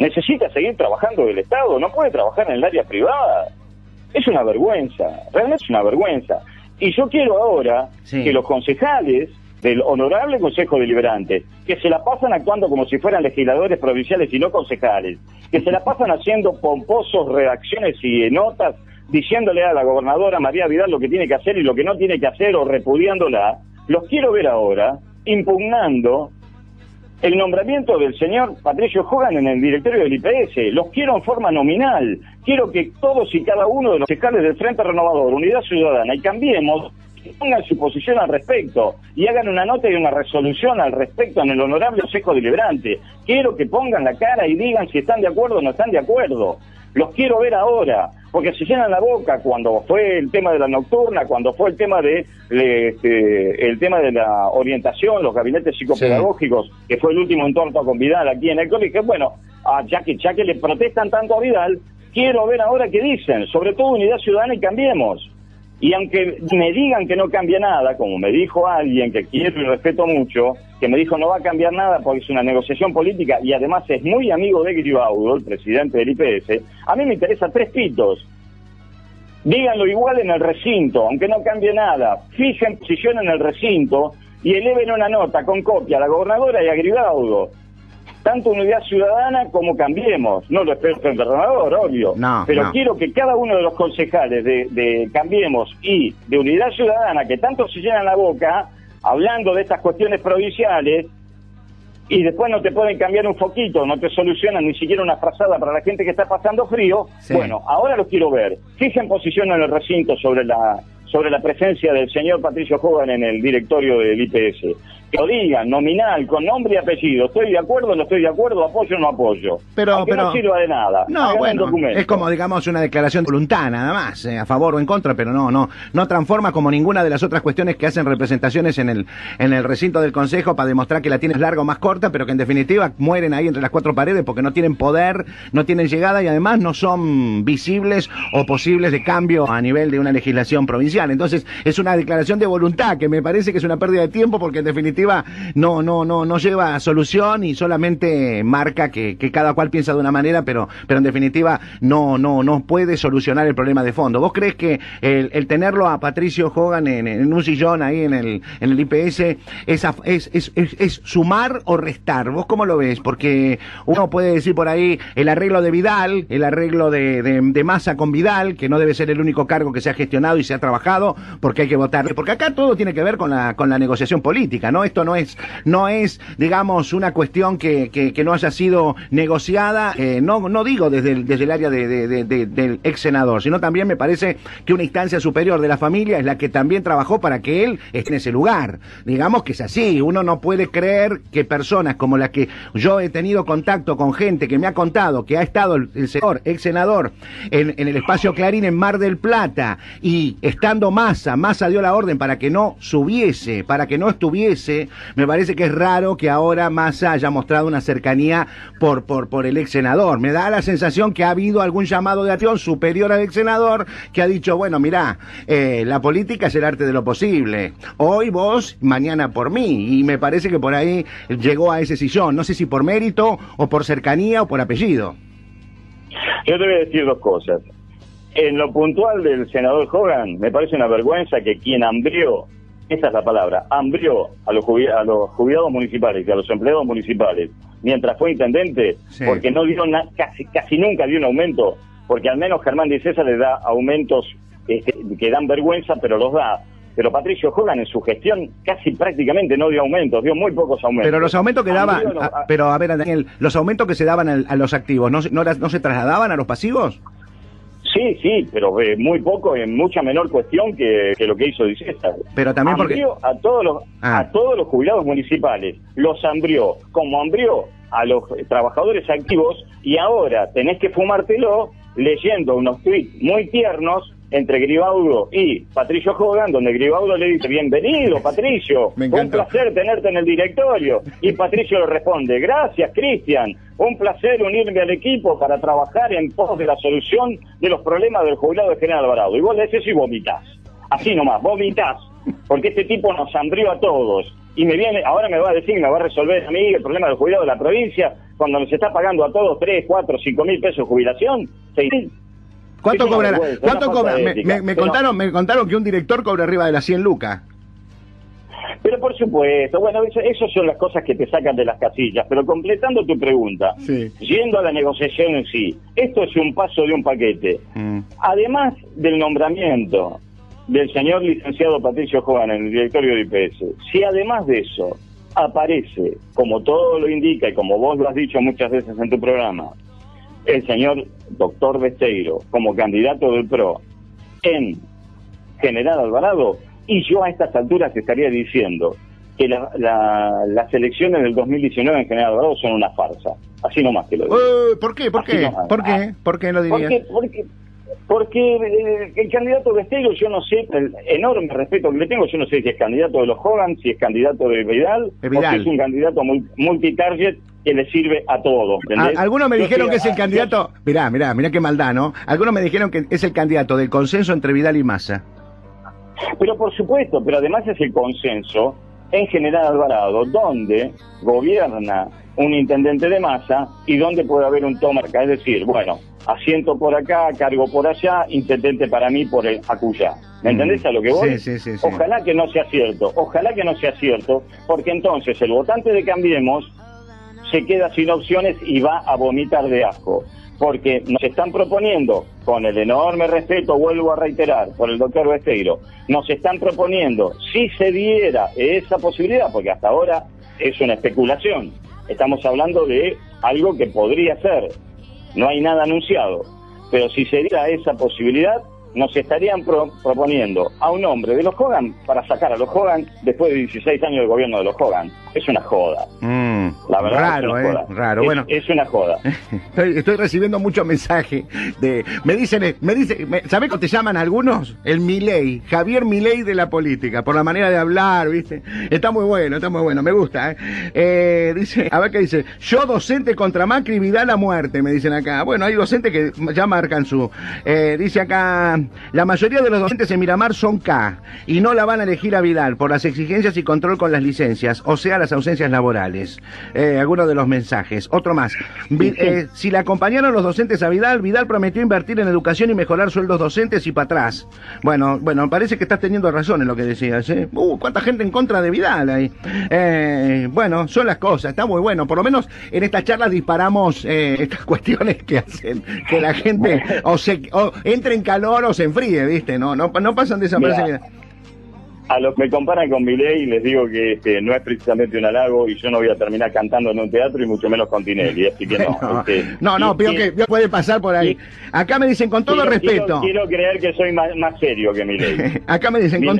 necesita seguir trabajando del Estado, no puede trabajar en el área privada. Es una vergüenza, realmente es una vergüenza. Y yo quiero ahora, sí, que los concejales del Honorable Consejo Deliberante, que se la pasan actuando como si fueran legisladores provinciales y no concejales, que se la pasan haciendo pomposos redacciones y notas, diciéndole a la gobernadora María Vidal lo que tiene que hacer y lo que no tiene que hacer, o repudiándola, los quiero ver ahora impugnando el nombramiento del señor Patricio Hogan en el directorio del I P S. Los quiero en forma nominal. Quiero que todos y cada uno de los fiscales del Frente Renovador, Unidad Ciudadana y Cambiemos pongan su posición al respecto y hagan una nota y una resolución al respecto en el Honorable Consejo Deliberante. Quiero que pongan la cara y digan si están de acuerdo o no están de acuerdo. Los quiero ver ahora, porque se llenan la boca cuando fue el tema de la nocturna, cuando fue el tema de, de, de el tema de la orientación, los gabinetes psicopedagógicos, sí, que fue el último entorno con Vidal aquí en el colegio. Bueno, a Jackie Chaque le protestan tanto a Vidal, quiero ver ahora qué dicen, sobre todo Unidad Ciudadana y Cambiemos. Y aunque me digan que no cambia nada, como me dijo alguien que quiero y respeto mucho, que me dijo no va a cambiar nada porque es una negociación política y además es muy amigo de Gribaudo, el presidente del I P S, a mí me interesa tres pitos. Díganlo igual en el recinto, aunque no cambie nada, fijen posición en el recinto y eleven una nota con copia a la gobernadora y a Gribaudo. Tanto Unidad Ciudadana como Cambiemos. No lo espero Frente Renovador, obvio. No, pero no. Quiero que cada uno de los concejales de, de Cambiemos y de Unidad Ciudadana, que tanto se llenan la boca hablando de estas cuestiones provinciales, y después no te pueden cambiar un foquito, no te solucionan ni siquiera una frazada para la gente que está pasando frío. Sí. Bueno, ahora los quiero ver. Fijen posición en el recinto sobre la... sobre la presencia del señor Patricio Hogan en el directorio del I P S. Que lo digan, nominal, con nombre y apellido. Estoy de acuerdo, no estoy de acuerdo, apoyo, no apoyo. Pero, pero no sirva de nada. No, bueno, es como, digamos, una declaración de voluntad, nada más, eh, a favor o en contra, pero no, no, no transforma como ninguna de las otras cuestiones que hacen representaciones en el, en el recinto del Consejo para demostrar que la tienes larga o más corta, pero que en definitiva mueren ahí entre las cuatro paredes porque no tienen poder, no tienen llegada y además no son visibles o posibles de cambio a nivel de una legislación provincial. Entonces es una declaración de voluntad que me parece que es una pérdida de tiempo porque en definitiva no no no no lleva a solución y solamente marca que, que cada cual piensa de una manera, pero pero en definitiva no no no puede solucionar el problema de fondo. ¿Vos crees que el, el tenerlo a Patricio Hogan en, en un sillón ahí en el en el I P S es, a, es, es, es, es sumar o restar? ¿Vos cómo lo ves? Porque uno puede decir por ahí el arreglo de Vidal, el arreglo de, de, de Massa con Vidal, que no debe ser el único cargo que se ha gestionado y se ha trabajado, porque hay que votar, porque acá todo tiene que ver con la con la negociación política, ¿no? Esto no es no es digamos una cuestión que, que, que no haya sido negociada, eh, no no digo desde el, desde el área de, de, de, de, del ex senador, sino también me parece que una instancia superior de la familia es la que también trabajó para que él esté en ese lugar. Digamos que es así, uno no puede creer que personas como las que yo he tenido contacto con gente que me ha contado que ha estado el, el senador, ex senador en, en el espacio Clarín en Mar del Plata y está Massa, Massa dio la orden para que no subiese, para que no estuviese. Me parece que es raro que ahora Massa haya mostrado una cercanía por, por, por el ex senador. Me da la sensación que ha habido algún llamado de acción superior al ex senador que ha dicho, bueno, mirá, eh, la política es el arte de lo posible. Hoy vos, mañana por mí. Y me parece que por ahí llegó a ese sillón. No sé si por mérito o por cercanía o por apellido. Yo te voy a decir dos cosas. En lo puntual del senador Hogan, me parece una vergüenza que quien hambrió, esa es la palabra, hambrió a los a los jubilados municipales y a los empleados municipales, mientras fue intendente, sí. Porque no dio na casi, casi nunca dio un aumento, porque al menos Germán Di Cesare le da aumentos este, que dan vergüenza, pero los da. Pero Patricio Hogan en su gestión casi prácticamente no dio aumentos, dio muy pocos aumentos. Pero los aumentos que daban, no, a, pero a ver Daniel, los aumentos que se daban a, a los activos, ¿no, no, las, ¿no se trasladaban a los pasivos? Sí, sí, pero eh, muy poco, en mucha menor cuestión que, que lo que hizo Di Cesare. Pero también hambrió porque... a todos los ah. a todos los jubilados municipales, los hambrió, como hambrió a los trabajadores activos, y ahora tenés que fumártelo leyendo unos tweets muy tiernos entre Gribaudo y Patricio Hogan, donde Gribaudo le dice, bienvenido Patricio, me un placer tenerte en el directorio, y Patricio le responde, gracias Cristian, un placer unirme al equipo para trabajar en pos de la solución de los problemas del jubilado de General Alvarado, y vos le decís y vomitás, así nomás, vomitás, porque este tipo nos hambrió a todos, y me viene, ahora me va a decir, me va a resolver a mí el problema del jubilado de la provincia, cuando nos está pagando a todos tres, cuatro, cinco mil pesos de jubilación, seis mil. ¿Cuánto cobrará? ¿Cuánto cobra? Me, me, me, contaron, me contaron que un director cobra arriba de las cien lucas. Pero por supuesto, bueno, esas son las cosas que te sacan de las casillas. Pero completando tu pregunta, sí. Yendo a la negociación en sí, esto es un paso de un paquete. Mm. Además del nombramiento del señor licenciado Patricio Hogan en el directorio de I P S, si además de eso aparece, como todo lo indica y como vos lo has dicho muchas veces en tu programa, el señor doctor Besteiro como candidato del P R O en General Alvarado, y yo a estas alturas estaría diciendo que la, la, las elecciones del dos mil diecinueve en General Alvarado son una farsa, así nomás que lo digo. Uh, ¿Por qué? ¿Por así qué? Nomás. ¿Por qué? ¿Por qué lo diría? Porque, porque, porque eh, el candidato Besteiro, yo no sé, el enorme respeto que le tengo, yo no sé si es candidato de los Hogan, si es candidato de Vidal, de Vidal. O si es un candidato multi-target que le sirve a todos. Algunos me dijeron que es el candidato... Mirá, mirá, mirá qué maldad, ¿no? Algunos me dijeron que es el candidato del consenso entre Vidal y Massa. Pero por supuesto, pero además es el consenso en General Alvarado, donde gobierna un intendente de Massa y donde puede haber un tomarca, es decir, bueno, asiento por acá, cargo por allá, intendente para mí por el acullá. ¿Me entendés a lo que voy? Sí, sí, sí, sí. Ojalá que no sea cierto, ojalá que no sea cierto, porque entonces el votante de Cambiemos se queda sin opciones y va a vomitar de asco, porque nos están proponiendo, con el enorme respeto, vuelvo a reiterar, por el doctor Besteiro, nos están proponiendo, si se diera esa posibilidad, porque hasta ahora es una especulación, estamos hablando de algo que podría ser, no hay nada anunciado, pero si se diera esa posibilidad, nos estarían pro proponiendo a un hombre de los Hogan para sacar a los Hogan después de dieciséis años de gobierno de los Hogan. Es una joda. Mm, la verdad raro, es una eh, joda. Raro, es, bueno. Es una joda. Estoy, estoy recibiendo muchos mensajes de... Me dicen... Me dicen me, ¿sabés cómo te llaman algunos? El Milei. Javier Milei de la política. Por la manera de hablar, ¿viste? Está muy bueno, está muy bueno. Me gusta, ¿eh? eh dice... A ver qué dice. Yo docente contra Macri, Vidal a muerte, me dicen acá. Bueno, hay docentes que ya marcan su... Eh, dice acá... La mayoría de los docentes en Miramar son K y no la van a elegir a Vidal por las exigencias y control con las licencias, o sea, las ausencias laborales. Eh, algunos de los mensajes. Otro más. Vi, eh, si la acompañaron los docentes a Vidal, Vidal prometió invertir en educación y mejorar sueldos docentes y para atrás. Bueno, bueno, parece que estás teniendo razón en lo que decías, ¿eh? Uh, cuánta gente en contra de Vidal ahí. Eh, bueno, son las cosas, está muy bueno. Por lo menos en esta charla disparamos eh, estas cuestiones que hacen que la gente o, se, o entre en calor o se enfríe, ¿viste? No, no, no pasan de esa Mirá, a los que me comparan con Milei les digo que este, no es precisamente un halago y yo no voy a terminar cantando en un teatro y mucho menos con Tinelli, así que no. No, este, no, no pero que puede pasar por ahí. Y, Acá me dicen con todo quiero, respeto. Quiero, quiero creer que soy más, más serio que Milei. Acá me dicen... Con...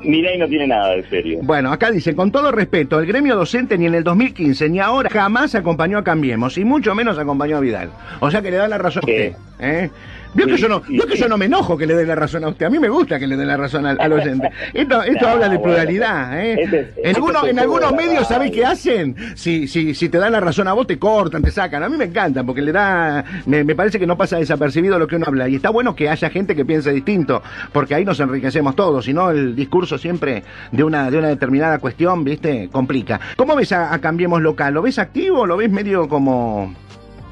Milei no tiene nada de serio. Bueno, acá dicen, con todo respeto, el gremio docente ni en el dos mil quince ni ahora jamás acompañó a Cambiemos y mucho menos acompañó a Vidal. O sea que le da la razón que... Eh. ¿Eh? Vio que, sí, yo, no, sí, vio que sí. yo no me enojo que le dé la razón a usted. A mí me gusta que le dé la razón al, al oyente. Esto, esto nah, habla de bueno, pluralidad. ¿Eh? Este, este, en, alguno, este en algunos medios, ¿sabés qué hacen? Si, si, si te dan la razón a vos, te cortan, te sacan. A mí me encanta, porque le da... Me, me parece que no pasa desapercibido lo que uno habla. Y está bueno que haya gente que piense distinto, porque ahí nos enriquecemos todos. Si no, el discurso siempre de una, de una determinada cuestión, ¿viste? Complica. ¿Cómo ves a, a Cambiemos local? ¿Lo ves activo o lo ves medio como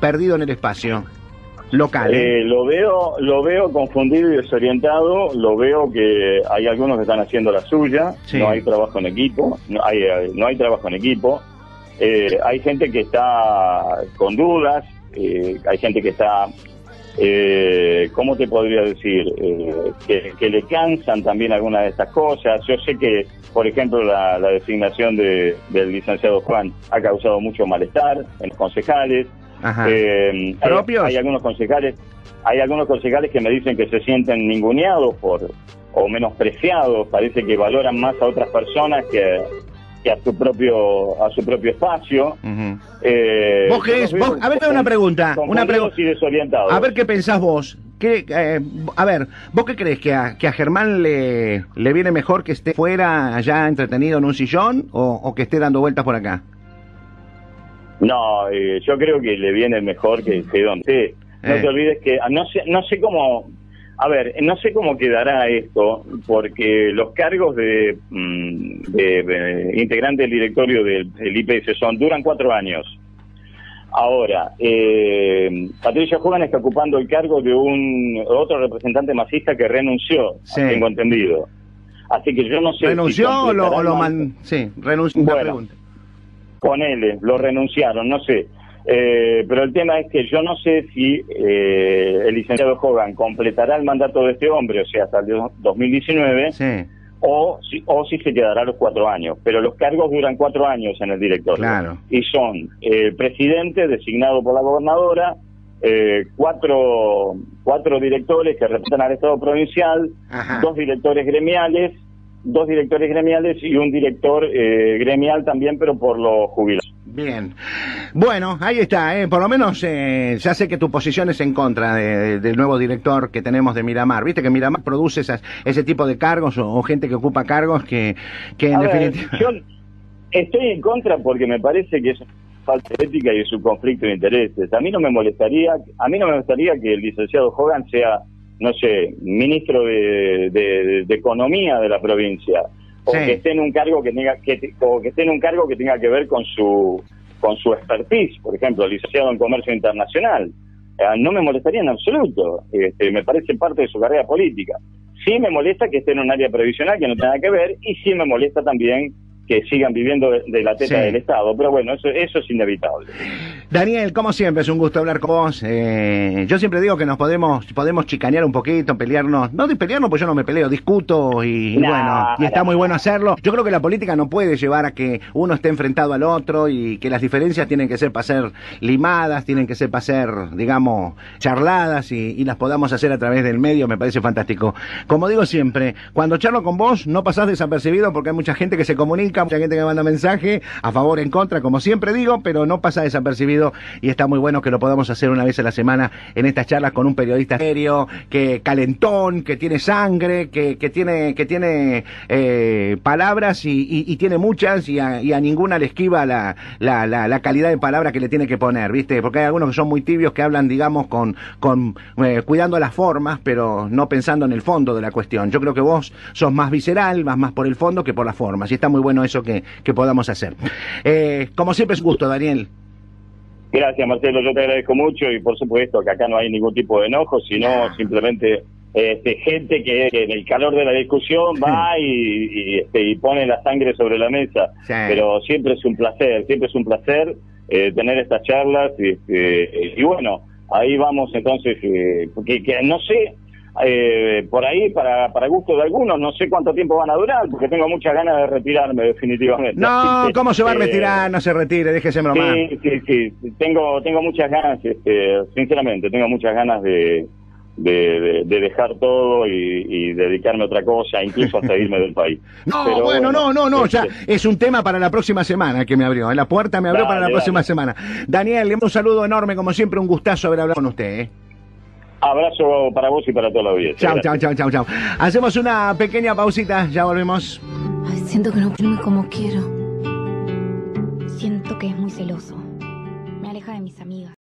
perdido en el espacio? Local, ¿eh? Eh, lo veo lo veo confundido y desorientado, lo veo que hay algunos que están haciendo la suya, sí. no hay trabajo en equipo, no hay, no hay trabajo en equipo, eh, hay gente que está con dudas, eh, hay gente que está, eh, ¿cómo te podría decir? Eh, que, que le cansan también algunas de estas cosas. Yo sé que, por ejemplo, la, la designación de, del licenciado Juan ha causado mucho malestar en los concejales. Eh, hay, hay algunos concejales hay algunos concejales que me dicen que se sienten ninguneados por o menospreciados, parece que valoran más a otras personas que, que a su propio a su propio espacio. Uh-huh. eh, ¿Vos crees? Vos, a ver, tengo una pregunta, una pregunta y desorientados. A ver qué pensás vos. ¿Qué, eh, a ver, ¿vos qué crees? ¿Que a, que a Germán le, le viene mejor que esté fuera allá entretenido en un sillón o, o que esté dando vueltas por acá? No, eh, yo creo que le viene mejor que esté donde. No te olvides que no sé, no sé cómo, a ver, no sé cómo quedará esto, porque los cargos de, de, de integrante del directorio del, del I P S son duran cuatro años. Ahora, eh, Patricio Hogan está ocupando el cargo de un otro representante masista que renunció, sí. Tengo entendido. Así que yo no sé. Renunció si o lo, o lo man, sí, renunció. Bueno, pregunta. Con él, lo renunciaron, no sé. Eh, pero el tema es que yo no sé si eh, el licenciado Hogan completará el mandato de este hombre, o sea, hasta el dos mil diecinueve, sí. o, si, o si se quedará los cuatro años. Pero los cargos duran cuatro años en el directorio. Claro. Y son eh, presidente designado por la gobernadora, eh, cuatro, cuatro directores que representan al Estado provincial, Ajá. dos directores gremiales, dos directores gremiales y un director eh, gremial también, pero por los jubilados. Bien. Bueno, ahí está, ¿eh? Por lo menos eh, ya sé que tu posición es en contra de, de, del nuevo director que tenemos de Miramar. Viste que Miramar produce esas, ese tipo de cargos o, o gente que ocupa cargos que, que en definitiva... Yo estoy en contra porque me parece que es falta de ética y es un conflicto de intereses. A mí no me molestaría, a mí no me gustaría que el licenciado Hogan sea, no sé, ministro de, de, de Economía de la provincia, o sí. que esté en un cargo que tenga que, o que esté en un cargo que tenga que ver con su con su expertise, por ejemplo, licenciado en Comercio Internacional. Eh, no me molestaría en absoluto, este, me parece parte de su carrera política. Sí me molesta que esté en un área previsional que no tenga que ver, y sí me molesta también que sigan viviendo de la teta sí. del Estado. Pero bueno, eso, eso es inevitable. Daniel, como siempre, es un gusto hablar con vos. Eh, yo siempre digo que nos podemos podemos chicanear un poquito, pelearnos. No de pelearnos, pues yo no me peleo, discuto y, nah, y bueno, y está nah, muy nah. bueno hacerlo. Yo creo que la política no puede llevar a que uno esté enfrentado al otro y que las diferencias tienen que ser para ser limadas, tienen que ser para ser, digamos, charladas y, y las podamos hacer a través del medio. Me parece fantástico. Como digo siempre, cuando charlo con vos no pasás desapercibido porque hay mucha gente que se comunica, mucha gente que manda mensaje, a favor, en contra, como siempre digo, pero no pasa desapercibido y está muy bueno que lo podamos hacer una vez a la semana en estas charlas con un periodista serio, que calentón, que tiene sangre, que, que tiene que tiene eh, palabras y, y, y tiene muchas y a, y a ninguna le esquiva la, la, la, la calidad de palabra que le tiene que poner, ¿viste? Porque hay algunos que son muy tibios, que hablan, digamos, con, con eh, cuidando las formas, pero no pensando en el fondo de la cuestión. Yo creo que vos sos más visceral, vas más por el fondo que por las formas y está muy bueno eso que, que podamos hacer. Eh, como siempre es un gusto, Daniel. Gracias, Marcelo, yo te agradezco mucho y por supuesto que acá no hay ningún tipo de enojo, sino ah. simplemente este, gente que, que en el calor de la discusión sí. va y, y, este, y pone la sangre sobre la mesa, sí. pero siempre es un placer, siempre es un placer eh, tener estas charlas y, eh, y bueno, ahí vamos entonces, eh, porque que no sé... Eh, por ahí, para, para gusto de algunos, no sé cuánto tiempo van a durar, porque tengo muchas ganas de retirarme definitivamente. No, que, ¿cómo se va eh, a retirar? No se retire, déjese bromar. Sí, sí, sí, tengo, tengo muchas ganas, este, sinceramente, tengo muchas ganas de, de, de, de dejar todo y, y dedicarme a otra cosa, incluso hasta irme del país. No, Pero, bueno, no, no, no, este, ya es un tema para la próxima semana que me abrió, en la puerta me abrió dale, para la dale. próxima semana. Daniel, un saludo enorme, como siempre, un gustazo haber hablado con usted, ¿eh? Abrazo para vos y para toda la audiencia. Chao, chao, chao, chao, chao. Hacemos una pequeña pausita, ya volvemos. Ay, siento que no puedo como quiero. Siento que es muy celoso. Me aleja de mis amigas.